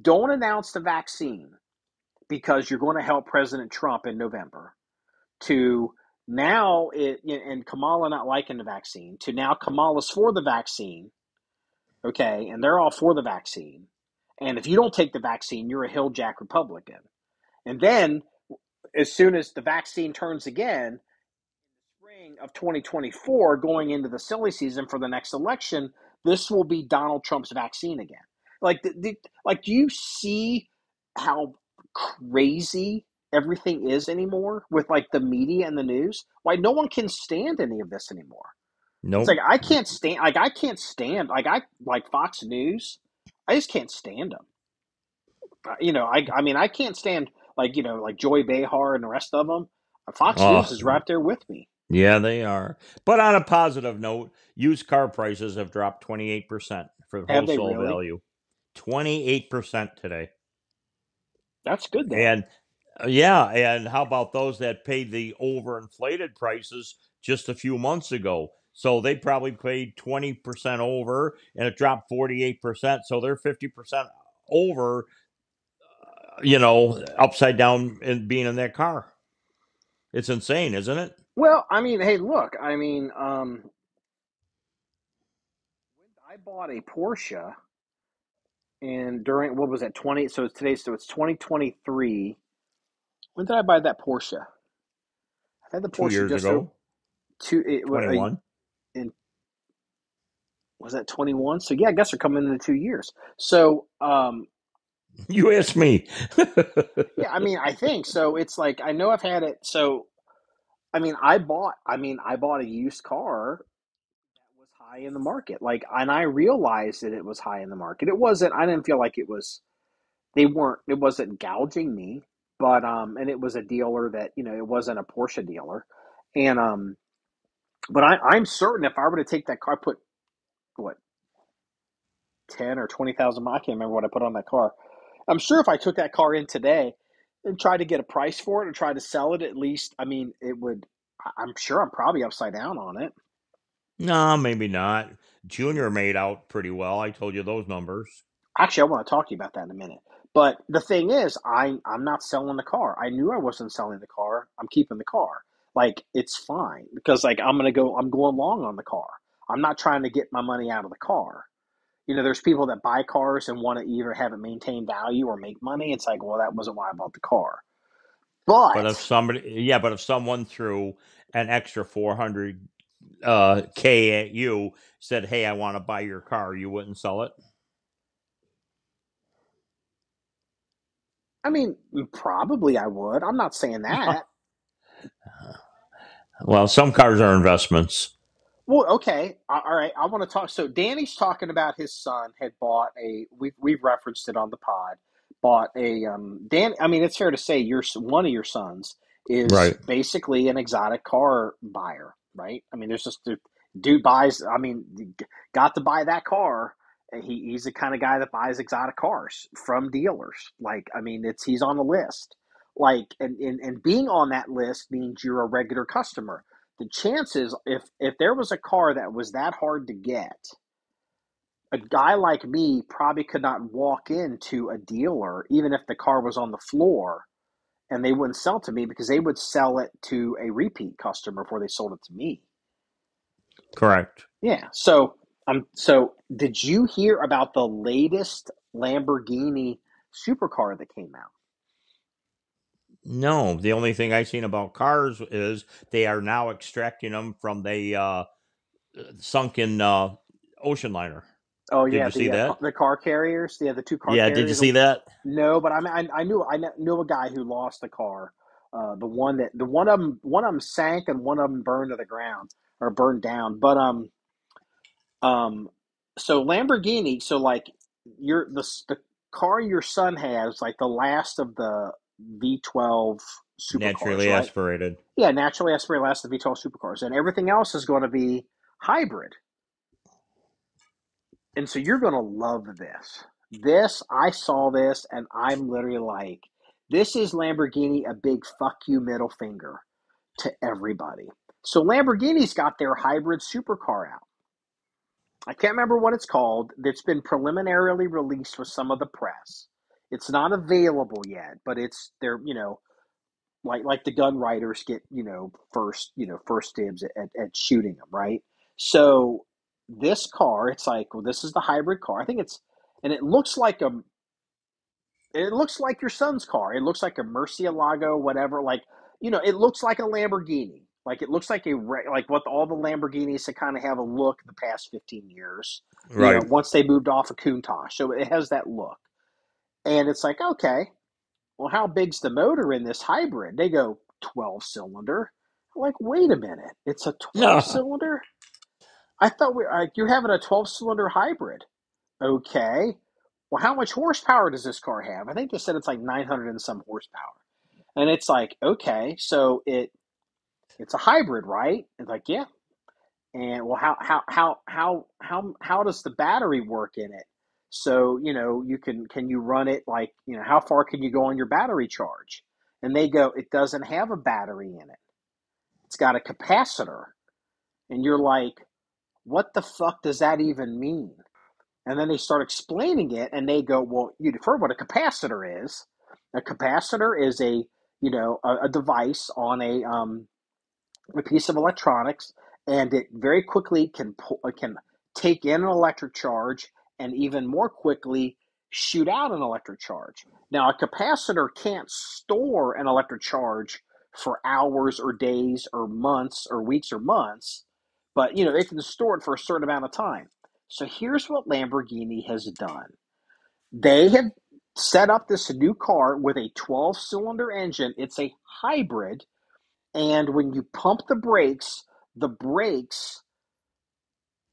don't announce the vaccine because you're going to help President Trump in November, to now and Kamala not liking the vaccine, to now Kamala's for the vaccine. Okay, and they're all for the vaccine. And if you don't take the vaccine, you're a hill jack Republican. And then, as soon as the vaccine turns again, in the spring of 2024, going into the silly season for the next election, this will be Donald Trump's vaccine again. Like, do you see how crazy everything is anymore with, like, the media and the news? Why, no one can stand any of this anymore. Nope. It's like, I can't stand Fox News. I just can't stand them. You know, I mean, I can't stand, like, you know, like Joy Behar and the rest of them. Fox News is right there with me. Yeah, they are. But on a positive note, used car prices have dropped 28% for wholesale value. 28% today. That's good, though. And yeah, and how about those that paid the overinflated prices just a few months ago? So they probably paid 20% over, and it dropped 48%. So they're 50% over, you know, upside down and being in that car. It's insane, isn't it? Well, I mean, hey, look, I mean, I bought a Porsche, and during, what was that, 20? So it's today, so it's 2023. When did I buy that Porsche? I had the Porsche 2 years ago. Was that 21? So yeah, I guess we're coming into 2 years. So you asked me. Yeah, I mean, I think so. It's like, I know I've had it. So I mean, I bought a used car that was high in the market. Like, and I realized that it was high in the market. It wasn't. I didn't feel like it was. It wasn't gouging me. But and it was a dealer that, you know, it wasn't a Porsche dealer, and but I'm certain if I were to take that car, put what, 10 or 20,000 miles, I can't remember what I put on that car. I'm sure if I took that car in today and tried to get a price for it or tried to sell it, at least, I mean, it would, I'm sure I'm probably upside down on it. No, maybe not. Junior made out pretty well. I told you those numbers. Actually, I want to talk to you about that in a minute. But the thing is, I'm not selling the car. I knew I wasn't selling the car. I'm keeping the car. Like, it's fine, because like, I'm going long on the car. I'm not trying to get my money out of the car. You know, there's people that buy cars and want to either have it maintain value or make money. It's like, well, that wasn't why I bought the car. But if someone threw an extra 400 K at you, said, "Hey, I want to buy your car," you wouldn't sell it? I mean, probably I would. I'm not saying that. Well, some cars are investments. Well, okay. All right. I want to talk. So Danny's talking about his son had bought a, we've referenced it on the pod, bought a, Dan, I mean, it's fair to say one of your sons is basically an exotic car buyer, right? I mean, there's just, the dude buys, I mean, got to buy that car. He's the kind of guy that buys exotic cars from dealers. Like, I mean, he's on the list. Like, and being on that list means you're a regular customer. The chances, if there was a car that was that hard to get, a guy like me probably could not walk into a dealer, even if the car was on the floor, and they wouldn't sell to me, because they would sell it to a repeat customer before they sold it to me. Correct. Yeah. So. So did you hear about the latest Lamborghini supercar that came out? No, the only thing I've seen about cars is they are now extracting them from the sunken ocean liner. Oh yeah, did you see that? The car carriers. Yeah, the two car carriers. Yeah, did you see that? No, but I knew a guy who lost the car. One of them sank and one of them burned to the ground or burned down. But so Lamborghini, so like the car your son has, like the last of the V12 supercars, naturally aspirated. Yeah, naturally aspirated, last of the V12 supercars, and everything else is going to be hybrid. And so you're going to love this. I saw this, and I'm literally like, this is Lamborghini, a big fuck you middle finger to everybody. So Lamborghini's got their hybrid supercar out. I can't remember what it's called. It's been preliminarily released with some of the press. It's not available yet, but they're, you know, like the gun writers get, you know, first dibs at shooting them, right? So this car, it's like, well, this is the hybrid car. I think it looks like your son's car. It looks like a Murcielago, whatever. Like, you know, it looks like a Lamborghini. Like, it looks like what all the Lamborghinis that kind of have a look the past 15 years, right? You know, once they moved off of Countach. So it has that look. And it's like, okay, well, how big's the motor in this hybrid? They go 12-cylinder. I'm like, wait a minute. It's a 12-cylinder? I thought you're having a 12-cylinder hybrid. Okay. Well, how much horsepower does this car have? I think they said it's like 900 and some horsepower. And it's like, okay, so it's a hybrid, right? It's like, yeah. And well, how does the battery work in it? So, you know, you can you run it like, you know, how far can you go on your battery charge? And they go, it doesn't have a battery in it. It's got a capacitor. And you're like, what the fuck does that even mean? And then they start explaining it and they go, well, you've heard what a capacitor is. A capacitor is a, you know, a device on a piece of electronics, and it very quickly can take in an electric charge and even more quickly shoot out an electric charge. Now, a capacitor can't store an electric charge for hours or days or months or weeks or months, but, you know, it can store it for a certain amount of time. So here's what Lamborghini has done. They have set up this new car with a 12-cylinder engine. It's a hybrid, and when you pump the brakes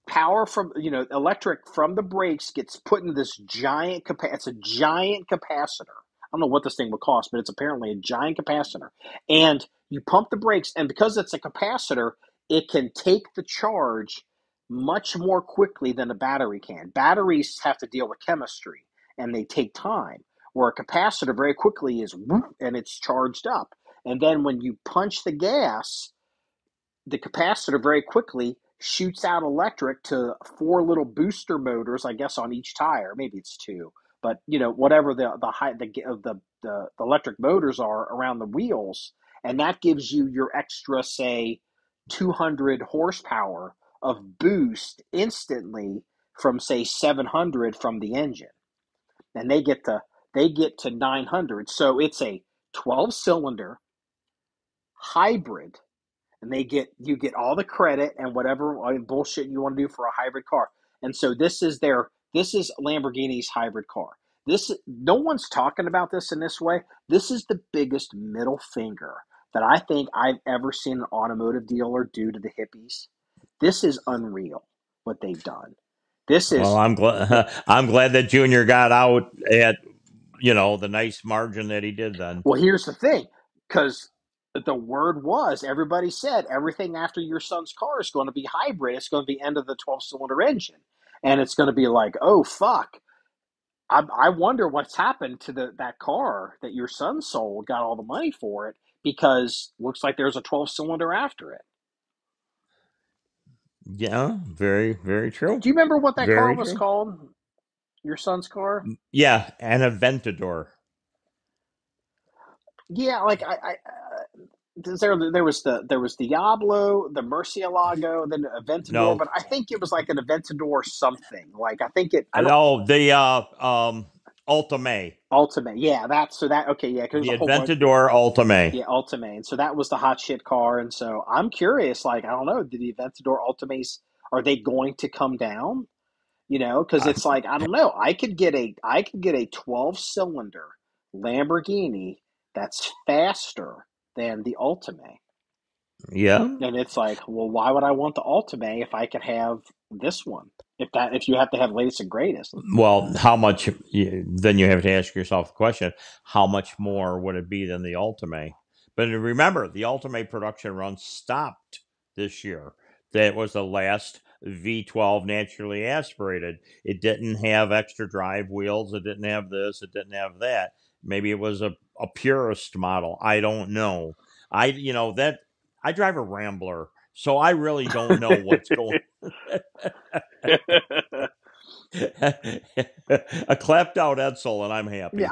power from, you know, electric from the brakes gets put into this giant capacitor. It's a giant capacitor. I don't know what this thing would cost, but it's apparently a giant capacitor. And you pump the brakes, and because it's a capacitor, it can take the charge much more quickly than a battery can. Batteries have to deal with chemistry, and they take time, where a capacitor very quickly is, and it's charged up. And then when you punch the gas, the capacitor very quickly shoots out electric to 4 little booster motors, I guess, on each tire. Maybe it's 2, but, you know, whatever the electric motors are around the wheels, and that gives you your extra, say, 200 horsepower of boost instantly from, say, 700 from the engine. And they get to 900. So it's a 12-cylinder hybrid, and you get all the credit and whatever bullshit you want to do for a hybrid car. And so this is Lamborghini's hybrid car. No one's talking about this in this way. This is the biggest middle finger that I think I've ever seen an automotive dealer do to the hippies. This is unreal what they've done. This is. Well, I'm glad that Junior got out at, you know, the nice margin that he did then. Well, here's the thing, because the word was, everybody said everything after your son's car is going to be hybrid. It's going to be end of the 12-cylinder engine, and it's going to be like, oh fuck, I wonder what's happened to that car that your son sold, got all the money for it, because looks like there's a 12-cylinder after it. Yeah, very, very true. Do you remember what that car was called? Your son's car? Yeah, an Aventador. Yeah, like there was Diablo, the Murcielago, then Aventador, no. But I think it was like an Aventador something. Like I think it. Ultimae. Ultimae, yeah, the Aventador Ultimae. Yeah, Ultimae, and so that was the hot shit car, and so I'm curious, like, I don't know, did the Aventador Ultimaes, are they going to come down? You know, because it's like, I don't know, I could get a 12-cylinder Lamborghini that's faster than the Ultimae. Yeah. And it's like, well, why would I want the Ultimae if I could have this one? If you have to have latest and greatest. Well, then you have to ask yourself the question, how much more would it be than the Ultimae? But remember, the Ultimae production run stopped this year. That was the last V12 naturally aspirated. It didn't have extra drive wheels. It didn't have this. It didn't have that. Maybe it was a purist model. I don't know. I drive a Rambler, so I really don't know what's going on. A clapped out Edsel, and I'm happy. Yeah,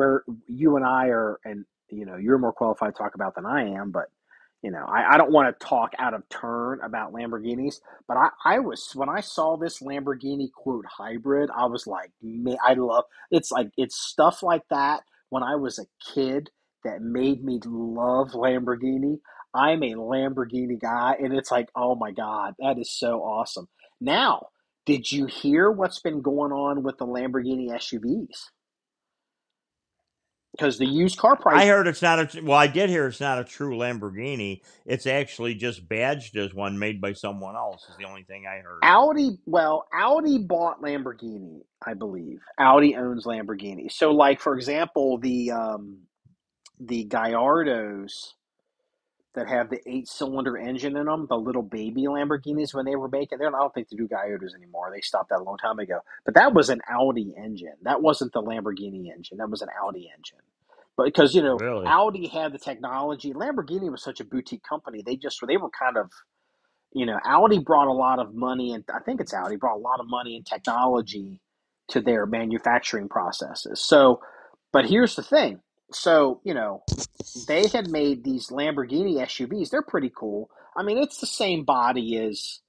where you and I are, and, you know, you're more qualified to talk about than I am, but, you know, I don't want to talk out of turn about Lamborghinis, but when I saw this Lamborghini quote hybrid, I was like, man, it's stuff like that when I was a kid that made me love Lamborghini. I'm a Lamborghini guy, and it's like, oh my God, that is so awesome. Now, did you hear what's been going on with the Lamborghini SUVs? Because the used car price... I did hear it's not a true Lamborghini. It's actually just badged as one made by someone else is the only thing I heard. Audi bought Lamborghini, I believe. Audi owns Lamborghini. So, like, for example, the Gallardos... that have the 8-cylinder engine in them, the little baby Lamborghinis when they were making them. I don't think they do Gallardos anymore. They stopped that a long time ago. But that was an Audi engine. That wasn't the Lamborghini engine. That was an Audi engine. But because, you know, really? Audi had the technology. Lamborghini was such a boutique company. They were kind of, you know, Audi brought a lot of money, and I think it's Audi brought a lot of money and technology to their manufacturing processes. So, but here's the thing. So, you know, they had made these Lamborghini SUVs. They're pretty cool. I mean, it's the same body as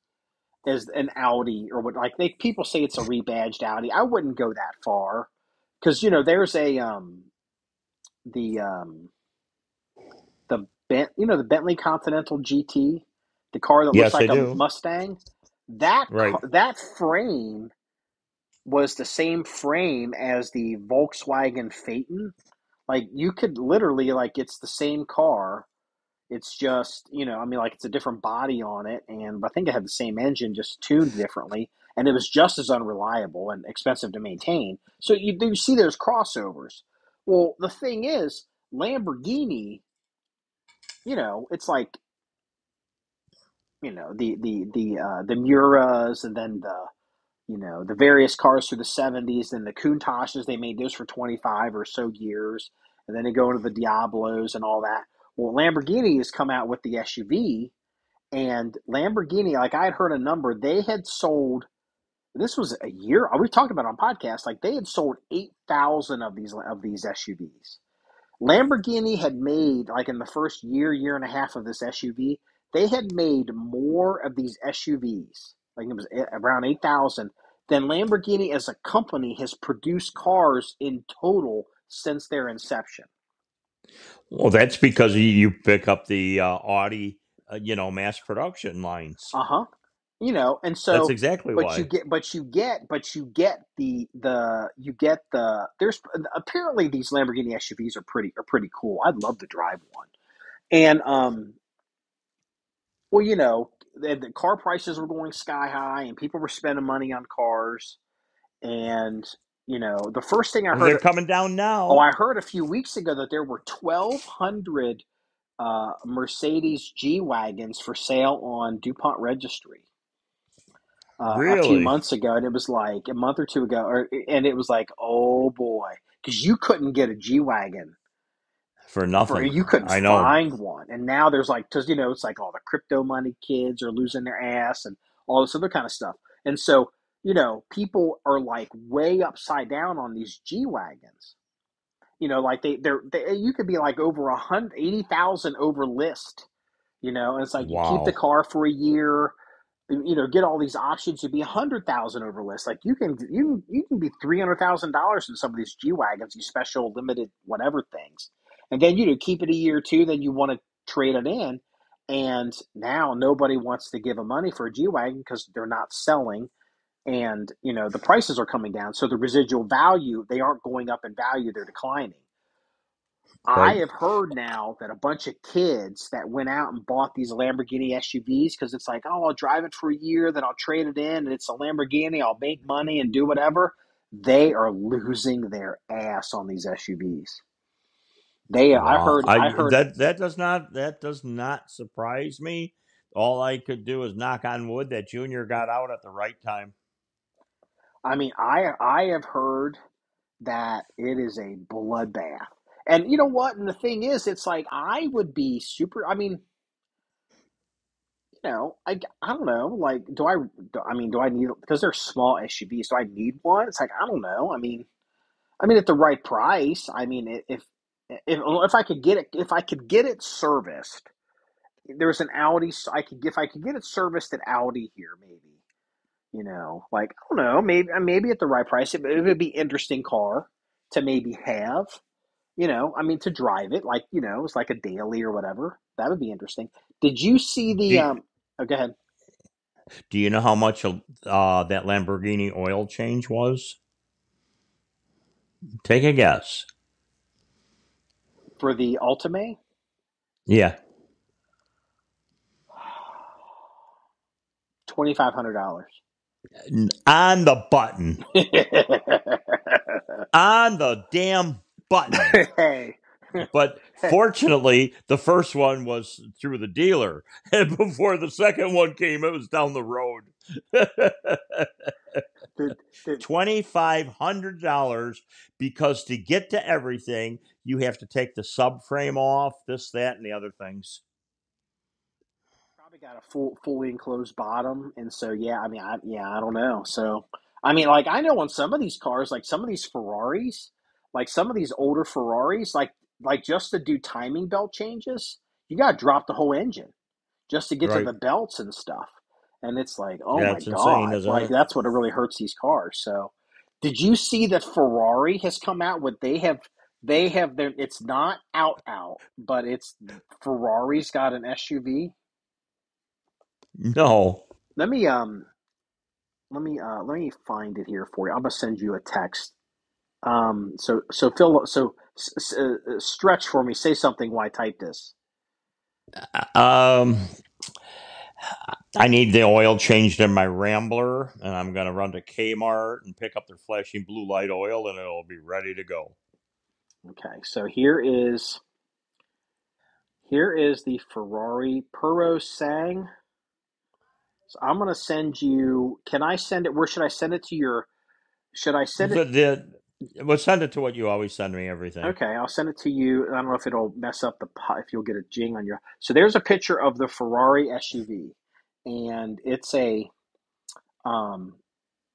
an Audi or what, like people say it's a rebadged Audi. I wouldn't go that far because, you know, there's a, the Bentley Continental GT, the car that looks like a Mustang, that frame was the same frame as the Volkswagen Phaeton. Like, you could literally, like, it's the same car. It's just, you know, I mean, like, it's a different body on it. And I think it had the same engine, just tuned differently. And it was just as unreliable and expensive to maintain. So you see those crossovers. Well, the thing is, Lamborghini, you know, it's like, you know, the Muras and then the, you know, the various cars through the 70s, then the Cointoshes, they made those for 25 or so years, and then they go into the Diablos and all that. Well, Lamborghini has come out with the SUV, and Lamborghini, like I had heard a number, they had sold, this was a year, we talked about on podcasts, like they had sold 8,000 of these SUVs. Lamborghini had made, like in the first year and a half of this SUV, they had made more of these SUVs, like it was around 8,000, then Lamborghini as a company has produced cars in total since their inception. Well, that's because you pick up the Audi, you know, mass production lines. Uh-huh. You know, and so that's exactly why. There's apparently these Lamborghini SUVs are pretty cool. I'd love to drive one. And well, you know, the car prices were going sky high and people were spending money on cars. And, you know, the first thing I heard... They're coming down now. Oh, I heard a few weeks ago that there were 1,200 Mercedes G-Wagons for sale on DuPont Registry. Really? A few months ago. And it was like a month or two ago. And it was like, oh boy. Because you couldn't get a G-Wagon. For nothing. You couldn't find one. And now there's like, because, you know, it's like all the crypto money kids are losing their ass and all this other kind of stuff. And so, you know, people are like way upside down on these G-Wagons. You know, like they you could be like over 80,000 over list, you know, and it's like wow. You keep the car for a year, you know, get all these options, you'd be 100,000 over list. Like you can be $300,000 in some of these G-Wagons, these special limited whatever things. And then you do keep it a year or two, then you want to trade it in. And now nobody wants to give them money for a G-Wagon because they're not selling. And, you know, the prices are coming down. So the residual value, they aren't going up in value. They're declining. Right. I have heard now that a bunch of kids that went out and bought these Lamborghini SUVs because it's like, oh, I'll drive it for a year, then I'll trade it in. And it's a Lamborghini. I'll make money and do whatever. They are losing their ass on these SUVs. I heard that does not surprise me. All I could do is knock on wood that Junior got out at the right time. I mean, I have heard that it is a bloodbath, and you know what? And the thing is, it's like I would be super. I mean, you know, I don't know. Like, do I need, because they're small SUVs? Do I need one? It's like I don't know. I mean, at the right price. I mean, if I could get it serviced, there's an Audi. If I could get it serviced at Audi here, maybe, you know, like I don't know, maybe at the right price, it would be interesting car to maybe have, you know, I mean, to drive it, like, you know, it's like a daily or whatever. That would be interesting. Did you see the? Oh, go ahead. Do you know how much that Lamborghini oil change was? Take a guess. For the Ultimae? Yeah. $2,500. On the button. On the damn button. Hey, But fortunately, the first one was through the dealer. And before the second one came, it was down the road. $2,500, because to get to everything, you have to take the subframe off, this, that, and the other things. Probably got a fully enclosed bottom. And so, yeah, I mean, I don't know. So, I mean, like, I know on some of these cars, like some of these Ferraris, like some of these older Ferraris, like just to do timing belt changes, you got to drop the whole engine just to get to the belts and stuff. And it's like, oh my God, insane, like that's what really hurts these cars. So did you see that Ferrari has come out with, they have their, it's not out, but it's Ferrari's got an SUV. No, let me find it here for you. I'm going to send you a text. So Phil, stretch for me, say something while I type this. I need the oil changed in my Rambler, and I'm going to run to Kmart and pick up their flashing blue light oil, and it'll be ready to go. Okay, so here is the Ferrari Purosangue. So I'm going to send you. Can I send it? Where should I send it to your? Should I send it? We'll send it to what you always send me, everything. Okay, I'll send it to you. I don't know if it'll mess up if you'll get a jing on your. So there's a picture of the Ferrari SUV, and it's a.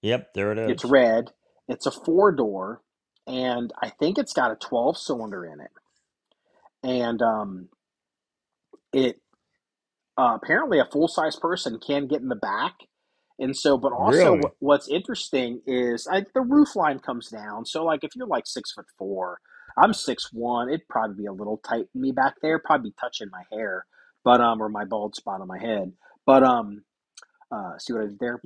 Yep, there it is. It's red. It's a 4-door, and I think it's got a 12-cylinder in it, and apparently a full-size person can get in the back. And so, but also really? What's interesting is the roof line comes down. So like, if you're like 6'4", I'm 6'1", it'd probably be a little tight in me back there, probably touching my hair, but, or my bald spot on my head, but, see what I did there?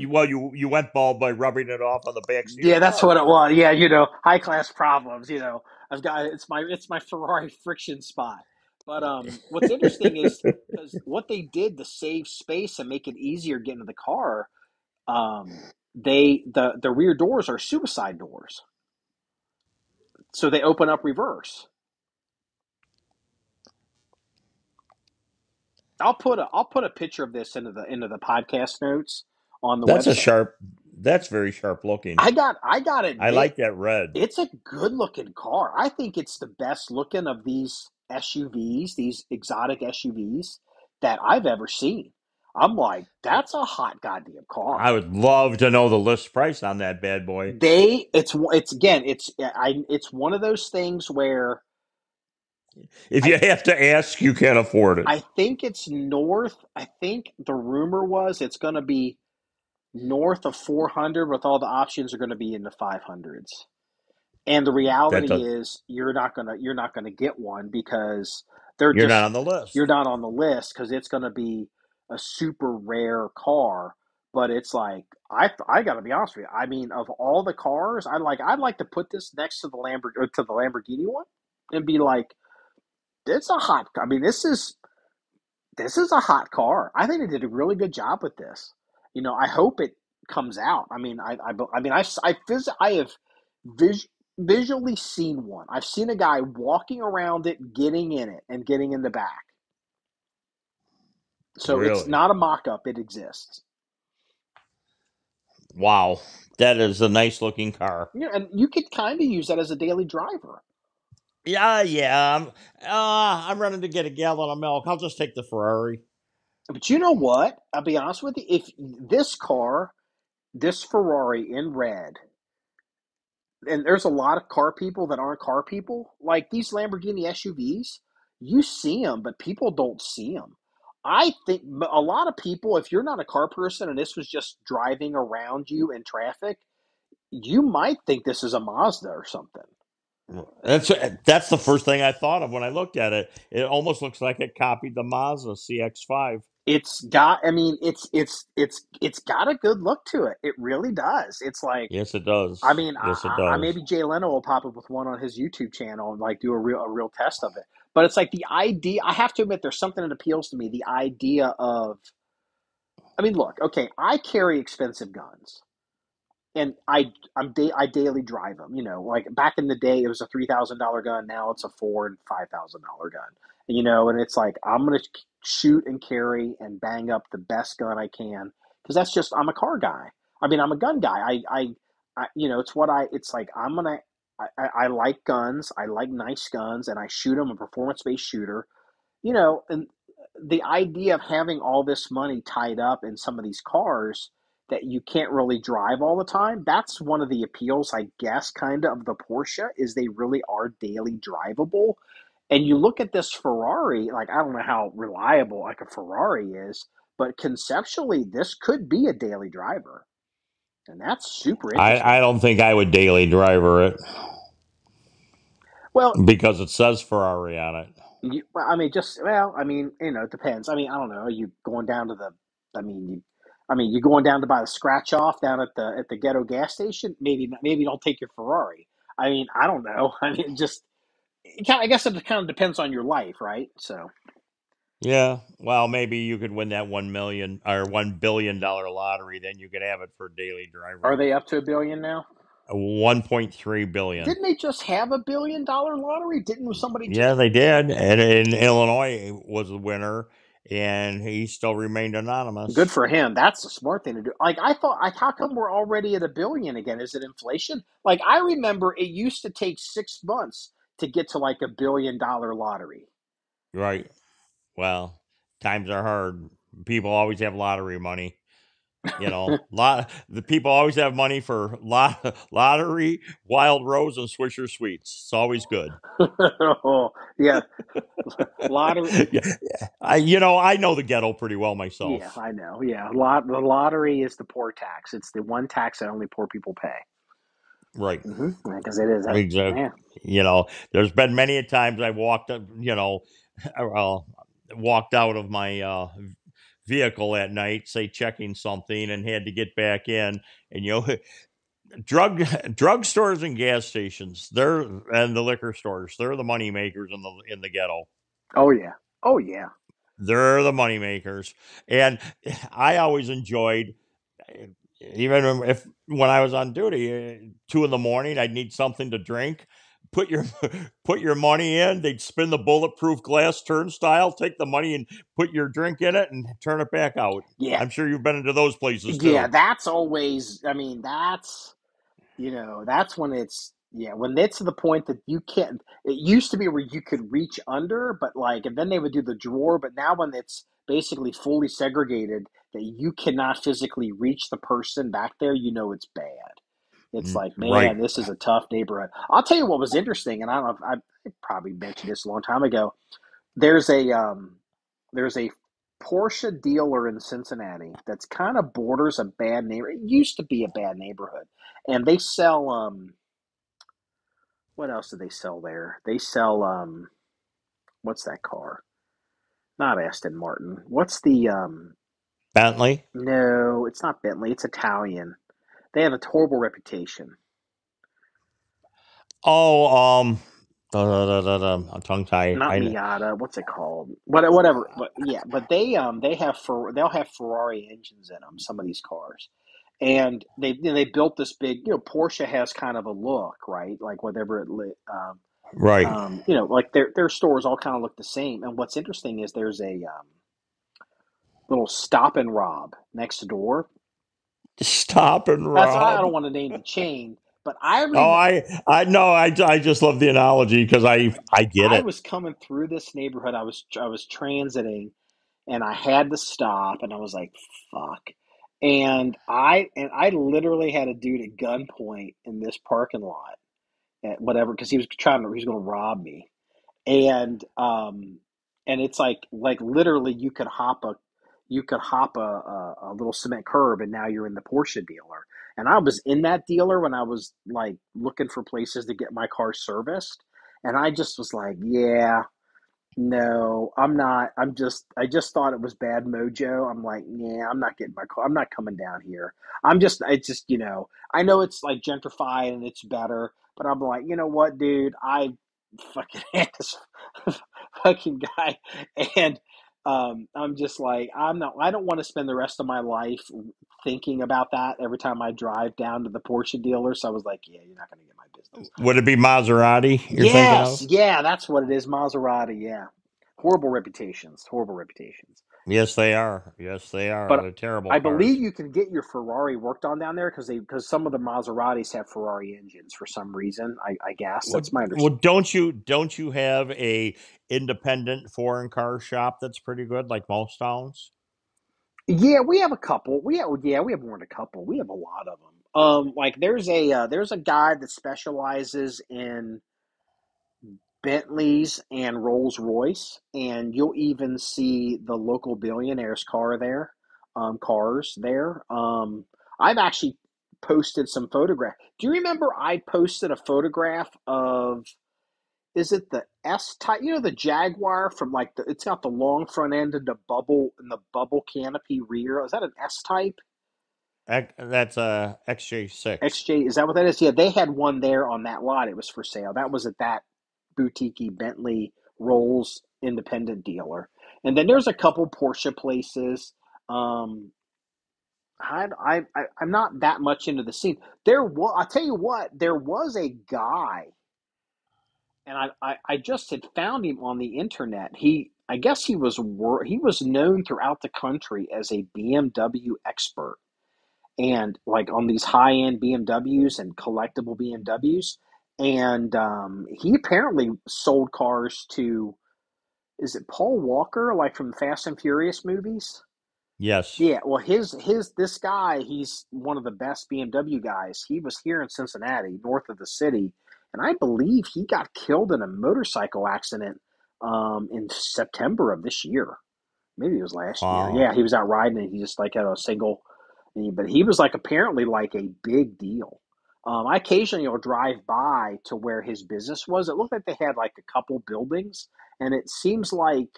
You went bald by rubbing it off on the back seat. Yeah, that's what it was. Yeah. You know, high class problems, you know, I've got, it's my Ferrari friction spot. But what's interesting is because what they did to save space and make it easier getting to the car, the rear doors are suicide doors, so they open up reverse. I'll put a picture of this into the podcast notes on the website. That's very sharp looking. I got it. I like that red. It's a good looking car. I think it's the best looking of these SUVs, these exotic SUVs that I've ever seen. I'm like, that's a hot goddamn car. I would love to know the list price on that bad boy. It's one of those things where if you have to ask, you can't afford it. I think the rumor was it's going to be north of 400, with all the options are going to be in the 500s. And the reality is you're not gonna get one because you're not on the list. You're not on the list because it's gonna be a super rare car. But it's like I gotta be honest with you. I mean, of all the cars, I'd like to put this next to the Lamborghini one and be like, it's a hot. I mean, this is a hot car. I think they did a really good job with this. You know, I hope it comes out. I mean, I have visually seen one. I've seen a guy walking around it, getting in it, and getting in the back. So really? It's not a mock-up. It exists. Wow. That is a nice-looking car. Yeah, and you could kind of use that as a daily driver. Yeah. I'm running to get a gallon of milk. I'll just take the Ferrari. But you know what? I'll be honest with you. If this Ferrari in red... And there's a lot of car people that aren't car people. Like these Lamborghini SUVs, you see them, but people don't see them. I think a lot of people, if you're not a car person and this was just driving around you in traffic, you might think this is a Mazda or something. That's the first thing I thought of when I looked at it. It almost looks like it copied the Mazda CX-5. It's got a good look to it. It really does. It's like, yes, it does. I mean, yes, it does. Maybe Jay Leno will pop up with one on his YouTube channel and like do a real test of it. But it's like the idea, I have to admit there's something that appeals to me. The idea of, I mean, look, okay, I carry expensive guns And I daily drive them, you know, like back in the day, it was a $3,000 gun. Now it's a $4,000 and $5,000 gun, you know, and it's like, I'm going to shoot and carry and bang up the best gun I can. Cause that's just, I'm a car guy. I mean, I'm a gun guy. I you know, it's what it's like, I like guns. I like nice guns and I shoot them, a performance-based shooter, you know, and the idea of having all this money tied up in some of these cars that you can't really drive all the time. That's one of the appeals, I guess, kind of the Porsche is they really are daily drivable. And you look at this Ferrari, like, I don't know how reliable like a Ferrari is, but conceptually this could be a daily driver. And that's super interesting. I don't think I would daily driver it. Well, because it says Ferrari on it. I mean, it depends. I mean, I don't know. Are you going down to the, you're going down to buy the scratch off down at the ghetto gas station. Maybe don't take your Ferrari. I mean, I don't know. I mean, I guess it kind of depends on your life, right? So. Yeah. Well, maybe you could win that $1 million or $1 billion lottery. Then you could have it for daily driver. Are they up to $1 billion now? 1.3 billion. Didn't they just have $1 billion lottery? Didn't somebody? Yeah, they did. And in Illinois was the winner. And he still remained anonymous. Good for him. That's a smart thing to do. Like, I thought, like, how come we're already at $1 billion again? Is it inflation? Like, I remember it used to take 6 months to get to, like, $1 billion lottery. Right. Well, times are hard. People always have lottery money. You know, the people always have money for lottery, Wild Rose, and Swisher Sweets. It's always good. Oh, yeah, lottery. Yeah. I know the ghetto pretty well myself. Yeah, I know. Yeah, the lottery is the poor tax. It's the one tax that only poor people pay. Right. Mm-hmm. Yeah, because it is. Exactly. Yeah. You know, there's been many a times I've walked out of my vehicle at night, say checking something, and had to get back in. And you know, drug stores and gas stations, and the liquor stores, they're the money makers in the ghetto. Oh yeah, they're the money makers. And I always enjoyed, even if when I was on duty, 2 a.m, I'd need something to drink. Put your money in. They'd spin the bulletproof glass turnstile, take the money and put your drink in it and turn it back out. Yeah. I'm sure you've been into those places too. Yeah, that's always, that's when it's, yeah, when it's to the point that you can't, it used to be where you could reach under, but like, and then they would do the drawer, but now when it's basically fully segregated that you cannot physically reach the person back there, you know, it's bad. It's like, man, right. This is a tough neighborhood. I'll tell you what was interesting, and I don't know, I probably mentioned this a long time ago. There's a Porsche dealer in Cincinnati that's kind of borders a bad neighborhood. It used to be a bad neighborhood, and they sell what else do they sell there? They sell what's that car? Not Aston Martin. What's the Bentley? No, it's not Bentley. It's Italian. They have a horrible reputation. Oh, tongue tie. Not Miata. What's it called? Whatever. But yeah, but they'll have Ferrari engines in them. Some of these cars, and they built this big. You know, Porsche has kind of a look, right? Like whatever it lit. Right. Like their stores all kind of look the same. And what's interesting is there's a little Stop and Rob next door. Stop and Rob. That's why I don't want to name the chain, but I remember. Oh, I just love the analogy because I get it. I was coming through this neighborhood. I was transiting, and I had to stop, and I was like, "Fuck!" And I literally had a dude at gunpoint in this parking lot, at whatever, because he was going to rob me, and it's like literally you could hop a little cement curb and now you're in the Porsche dealer. And I was in that dealer when I was like looking for places to get my car serviced. And I just was like, yeah, no, I'm not. I just thought it was bad mojo. I'm like, yeah, I'm not getting my car. I'm not coming down here. I know it's like gentrified and it's better, but I'm like, you know what, dude, I fucking had this fucking guy. And I'm just like, I don't want to spend the rest of my life thinking about that every time I drive down to the Porsche dealer. So I was like, yeah, you're not going to get my business. Would it be Maserati? Yes. Yeah, that's what it is. Maserati. Yeah. Horrible reputations. Yes, they are. But they're terrible. I believe you can get your Ferrari worked on down there because some of the Maseratis have Ferrari engines for some reason. I guess that's my understanding. Well, don't you have a independent foreign car shop that's pretty good, like most towns? Yeah, we have a couple. We have more than a couple. We have a lot of them. Like there's a guy that specializes in Bentleys and Rolls Royce, and you'll even see the local billionaire's cars there. I've actually posted some photographs. Do you remember I posted a photograph of, is it the S-type, the Jaguar from it's got the long front end and the bubble canopy rear. Is that an S-type? That's XJ6. XJ, is that what that is? Yeah, they had one there on that lot. It was for sale. That was at that boutique-y Bentley Rolls independent dealer. And then there's a couple Porsche places. I'm not that much into the scene. I'll tell you what, there was a guy, and I just had found him on the internet. He was known throughout the country as a BMW expert, and like on these high-end BMWs and collectible BMWs. And he apparently sold cars to, is it Paul Walker, like from the Fast and Furious movies? Yes. Yeah, well, this guy, he's one of the best BMW guys. He was here in Cincinnati, north of the city, and I believe he got killed in a motorcycle accident in September of this year. Maybe it was last year. Yeah, he was out riding, and he just like had a single. But he was like apparently like a big deal. I occasionally will drive by to where his business was. It looked like they had like a couple buildings, and it seems like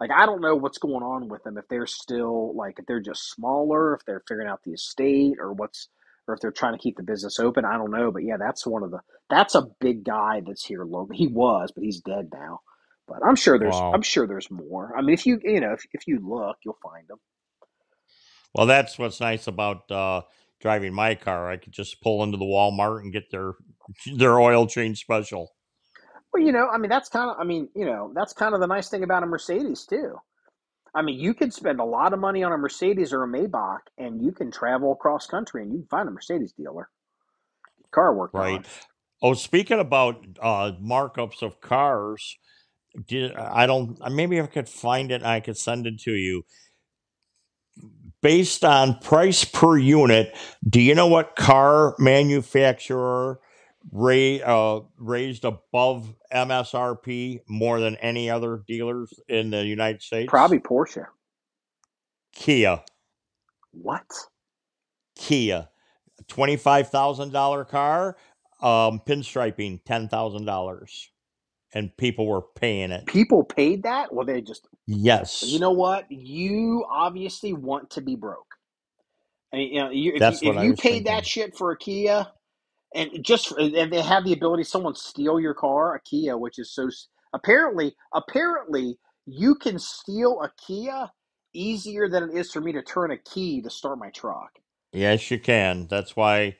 I don't know what's going on with them. If they're still if they're just smaller, if they're figuring out the estate, or if they're trying to keep the business open, I don't know. But yeah, that's a big guy that's here local. He was, but he's dead now. But I'm sure there's I'm sure there's more. I mean, if you look, you'll find them. Well, that's what's nice about driving my car. I could just pull into the Walmart and get their oil change special. Well, that's kind of the nice thing about a Mercedes too. I mean, you could spend a lot of money on a Mercedes or a Maybach, and you can travel across country and you can find a Mercedes dealer. Car work. Right. On. Oh, speaking about markups of cars, maybe I could find it and I could send it to you. Based on price per unit, do you know what car manufacturer raised above MSRP more than any other dealers in the United States? Probably Porsche. Kia. What? Kia. $25,000 car, pinstriping, $10,000. And people were paying it. People paid that? Well, they just... Yes. You know what? You obviously want to be broke. I mean, if you paid thinking. That shit for a Kia, and they have the ability someone steal your car, a Kia, which is so... Apparently, you can steal a Kia easier than it is for me to turn a key to start my truck. Yes, you can. That's why...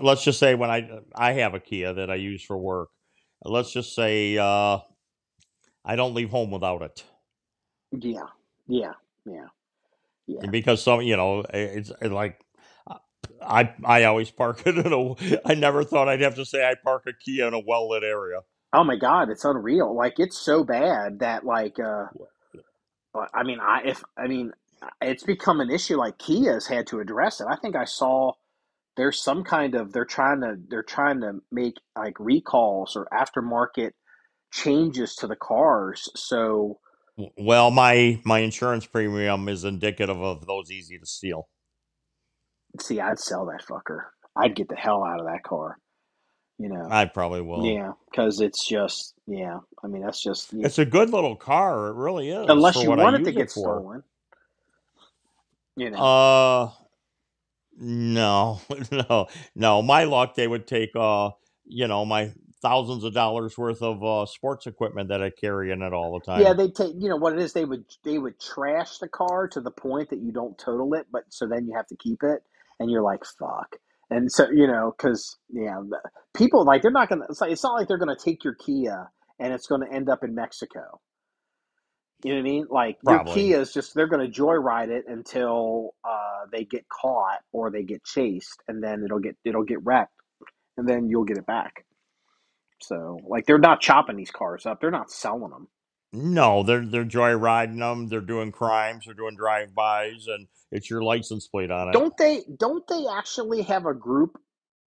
Let's just say when I have a Kia that I use for work, let's just say I don't leave home without it. Yeah. Because some, it's like I always park it in I never thought I'd have to say I park a Kia in a well-lit area. Oh my God, it's unreal. Like it's so bad that it's become an issue. Like Kia's had to address it. I think I saw. There's some kind of they're trying to make like recalls or aftermarket changes to the cars. So, well, my insurance premium is indicative of those easy to steal. See, I'd sell that fucker. I'd get the hell out of that car. I probably will. Yeah, because it's just that's just it's a good little car. It really is. Unless you want it to get stolen. No. My luck, they would take, my thousands of dollars worth of sports equipment that I carry in it all the time. Yeah, they take, you know what it is, they would trash the car to the point that you don't total it, but so then you have to keep it and you're like, fuck. And so, you know, because, yeah, people, like, they're not going to, like, it's not like they're going to take your Kia and it's going to end up in Mexico. You know what I mean? Like, probably. Your Kia is just, they're going to joyride it until they get caught or they get chased, and then it'll get wrecked, and then you'll get it back. So, like, they're not chopping these cars up. They're not selling them. No, they're joyriding them. They're doing crimes. They're doing drive-bys, and it's your license plate on it. Don't they actually have a group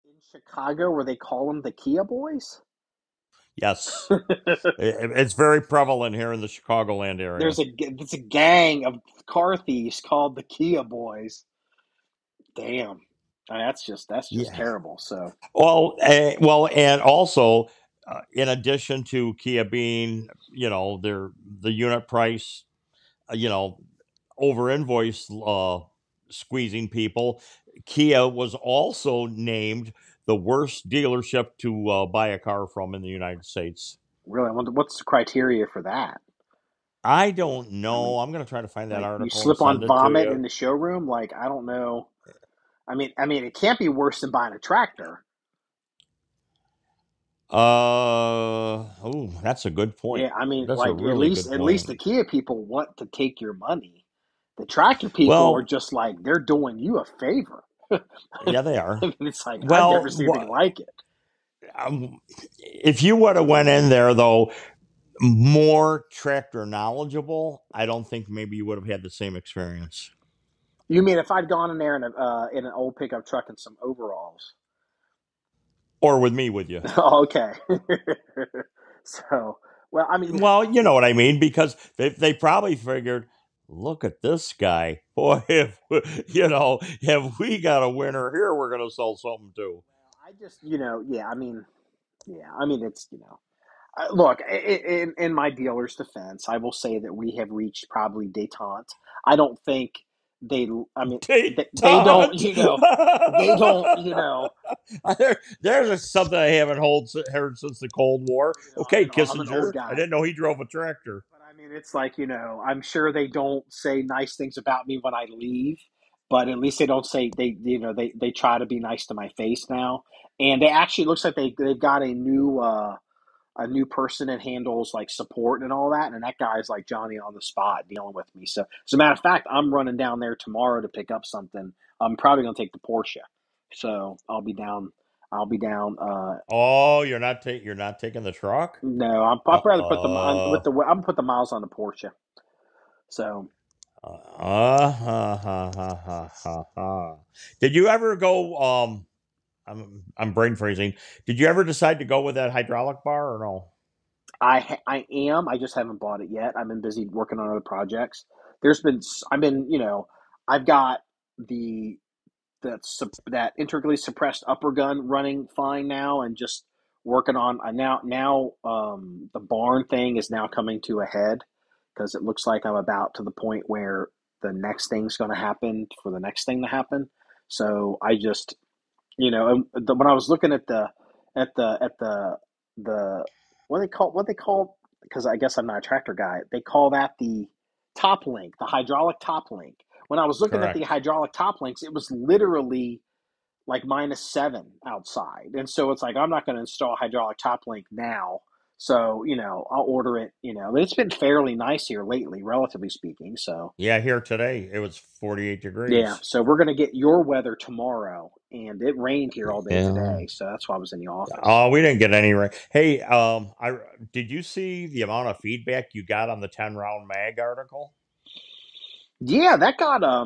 in Chicago where they call them the Kia Boys? Yes, it's very prevalent here in the Chicagoland area. It's a gang of car thieves called the Kia Boys. Damn, I mean, that's just yeah. Terrible. So well, and also. In addition to Kia being, you know, the unit price, you know, over invoice squeezing people, Kia was also named the worst dealership to buy a car from in the United States. Really? I wonder, what's the criteria for that? I don't know. I'm going to try to find that article. You slip on vomit in the showroom? Like, I don't know. I mean, it can't be worse than buying a tractor. That's a good point. Yeah, I mean, that's like, really at least the Kia people want to take your money. The tractor people are just like, they're doing you a favor. Yeah, they are. I mean, it's like, well, I've never seen anything like it. If you would have went in there, though, more tractor knowledgeable, I don't think maybe you would have had the same experience. You mean if I'd gone in there in an old pickup truck and some overalls? Or with me, with you. Oh, okay. So, well, I mean. Well, you know what I mean, because they probably figured, look at this guy. Boy, if we got a winner here, we're going to sell something to. I just, you know, I mean, it's, you know. Look, in my dealer's defense, I will say that we have reached probably détente. I don't think. They don't. There's something I haven't heard since the Cold War. You know, okay, Kissinger. I didn't know he drove a tractor. But I mean, it's like, you know, I'm sure they don't say nice things about me when I leave, but at least they don't say they try to be nice to my face now. And they actually looks like they've got a new person that handles like support and all that. And that guy's like Johnny on the spot dealing with me. So as a matter of fact, I'm running down there tomorrow to pick up something. I'm probably going to take the Porsche. So I'll be down. You're not taking the truck? No, I'd rather put put the miles on the Porsche. So. Did you ever go, I'm brain freezing. Did you ever decide to go with that hydraulic bar or no? I am. I just haven't bought it yet. I've been busy working on other projects. I've got that integrally suppressed upper gun running fine now, and just working on now the barn thing is now coming to a head, because it looks like I'm about to the point where the next thing's going to happen for the next thing to happen. So I just. You know, when I was looking at the what they call, because I guess I'm not a tractor guy. They call that the top link, the hydraulic top link. When I was looking Correct. At the hydraulic top links, it was literally like -7 outside, and so it's like, I'm not going to install a hydraulic top link now. So, you know, I'll order it, you know, it's been fairly nice here lately, relatively speaking. So yeah, here today, it was 48 degrees. Yeah. So we're going to get your weather tomorrow, and it rained here all day today. So that's why I was in the office. Oh, we didn't get any rain. Hey, did you see the amount of feedback you got on the 10-round mag article? Yeah, that got a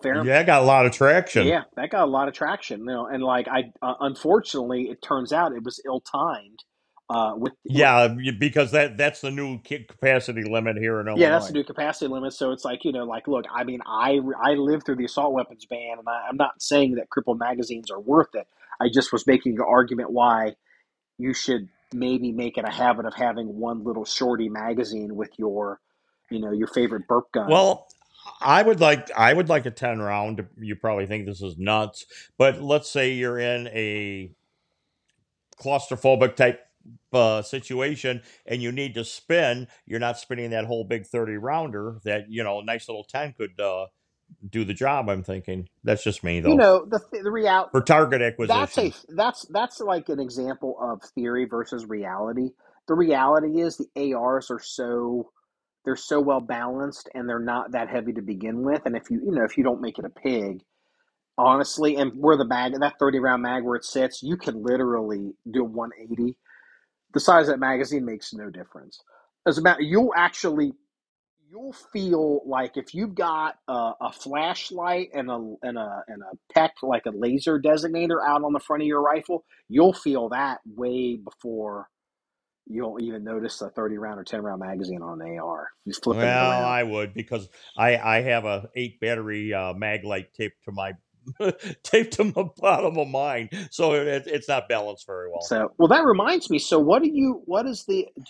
fair. Yeah, that got a lot of traction. Yeah, that got a lot of traction. You know, and like, I, unfortunately, it turns out it was ill-timed. Because that's the new capacity limit here in Illinois. Yeah, that's the new capacity limit. So it's like, you know, like, look, I mean, I lived through the assault weapons ban, and I'm not saying that crippled magazines are worth it. I just was making the argument why you should maybe make it a habit of having one little shorty magazine with your, you know, your favorite burp gun. Well, I would like a 10-round. You probably think this is nuts, but let's say you're in a claustrophobic type situation and you need to spin, you're not spinning that whole big 30 rounder that, you know, a nice little 10 could do the job. I'm thinking that's just me though. You know, the reality for target acquisition. That's like an example of theory versus reality. The reality is the ARs are so well balanced and they're not that heavy to begin with. And if you don't make it a pig, honestly, and where the mag, that 30 round mag where it sits, you can literally do 180. The size of that magazine makes no difference. As a matter, you'll feel like if you've got a flashlight and a peck like a laser designator out on the front of your rifle, you'll feel that way before you'll even notice a 30 round or 10 round magazine on an AR. Just flipping it around. I would, because I have a 8 battery mag light taped to my bottom of mine, so it's not balanced very well. So, well, that reminds me. So, do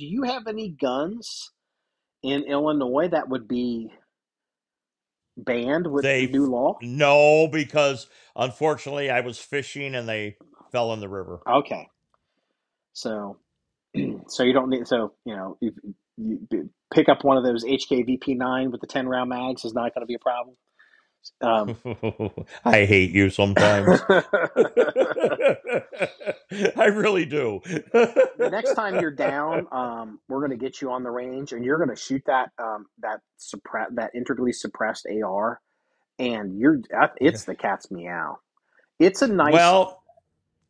you have any guns in Illinois that would be banned with the new law? No, because unfortunately, I was fishing and they fell in the river. Okay, so you don't need. So you know, you pick up one of those HKVP9 with the 10 round mags is not going to be a problem. I hate you sometimes. I really do. The next time you're down, we're going to get you on the range and you're going to shoot that that integrally suppressed AR, and it's the cat's meow. It's a nice. Well,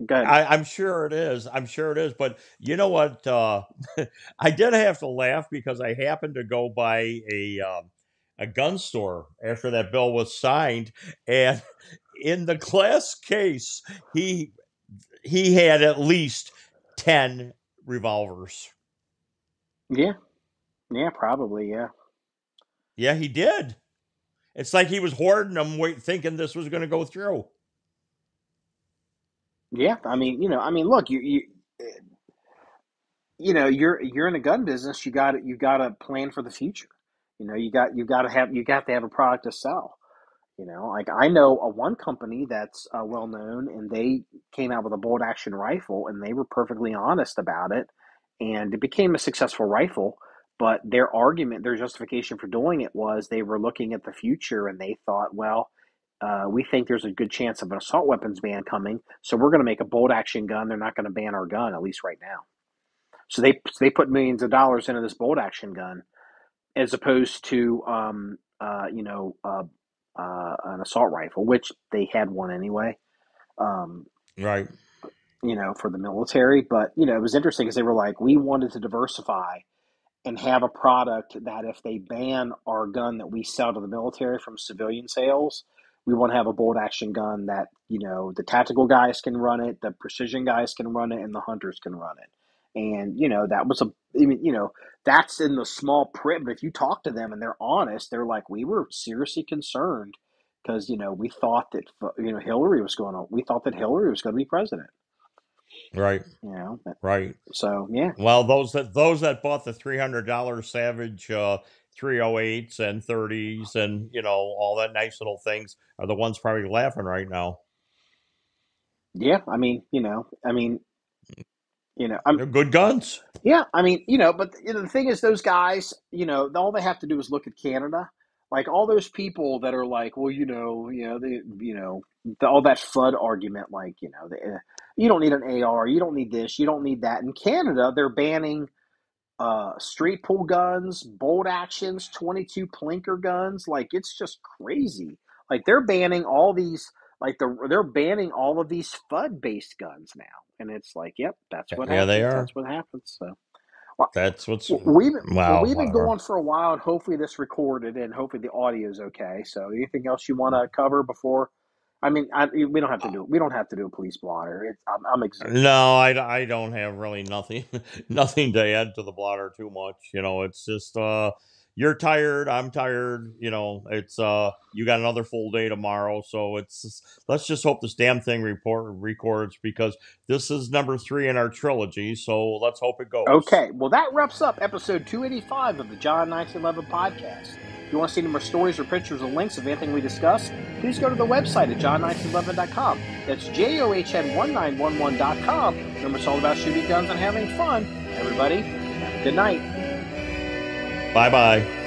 go ahead. I'm sure it is. I'm sure it is. But you know what? I did have to laugh because I happened to go by a gun store after that bill was signed, and in the glass case he had at least 10 revolvers. Yeah, he did. It's like he was hoarding them, thinking this was going to go through. Yeah, I mean look, you're in a gun business, you got to plan for the future. You know, you got to have a product to sell. You know, like I know one company that's well known, and they came out with a bolt action rifle, and they were perfectly honest about it, and it became a successful rifle. But their argument, their justification for doing it was they were looking at the future, and they thought, well, we think there's a good chance of an assault weapons ban coming, so we're going to make a bolt action gun. They're not going to ban our gun, at least right now. So they put millions of dollars into this bolt action gun, as opposed to, an assault rifle, which they had one anyway, right? You know, for the military. But you know, it was interesting because they were like, we wanted to diversify and have a product that if they ban our gun that we sell to the military from civilian sales, we want to have a bolt action gun that, you know, the tactical guys can run it, the precision guys can run it, and the hunters can run it. And, you know, that was that's in the small print. But if you talk to them and they're honest, they're like, we were seriously concerned because, you know, we thought that, you know, we thought that Hillary was going to be president. Right. You know, right. So, yeah. Well, those that bought the $300 Savage 308s and 30s and, you know, all that nice little things are the ones probably laughing right now. Yeah. They're good guns. Yeah, but you know, the thing is, those guys, you know, all they have to do is look at Canada. Like all those people that are like, well, all that FUD argument, like, you know, you don't need an AR, you don't need this, you don't need that. In Canada, they're banning straight pull guns, bolt actions, 22 plinker guns. Like it's just crazy. Like they're banning all these. Like they're banning all of these FUD-based guns now, and it's like, yep, that's what happens. They are. That's what happens. So, well, we've been going for a while, and hopefully this recorded, and hopefully the audio is okay. So, anything else you want to cover before? We don't have to do it. We don't have to do a police blotter. I'm exhausted. No, I don't have really nothing to add to the blotter too much. You know, it's just you're tired. I'm tired. You know, it's you got another full day tomorrow. So let's just hope this damn thing records, because this is number 3 in our trilogy. So let's hope it goes. Okay. Well, that wraps up episode 285 of the John 1911 podcast. If you want to see any more stories or pictures or links of anything we discussed, please go to the website at john1911.com. That's JOHN1911.com. Remember, it's all about shooting guns and having fun. Everybody, have a good night. Bye-bye.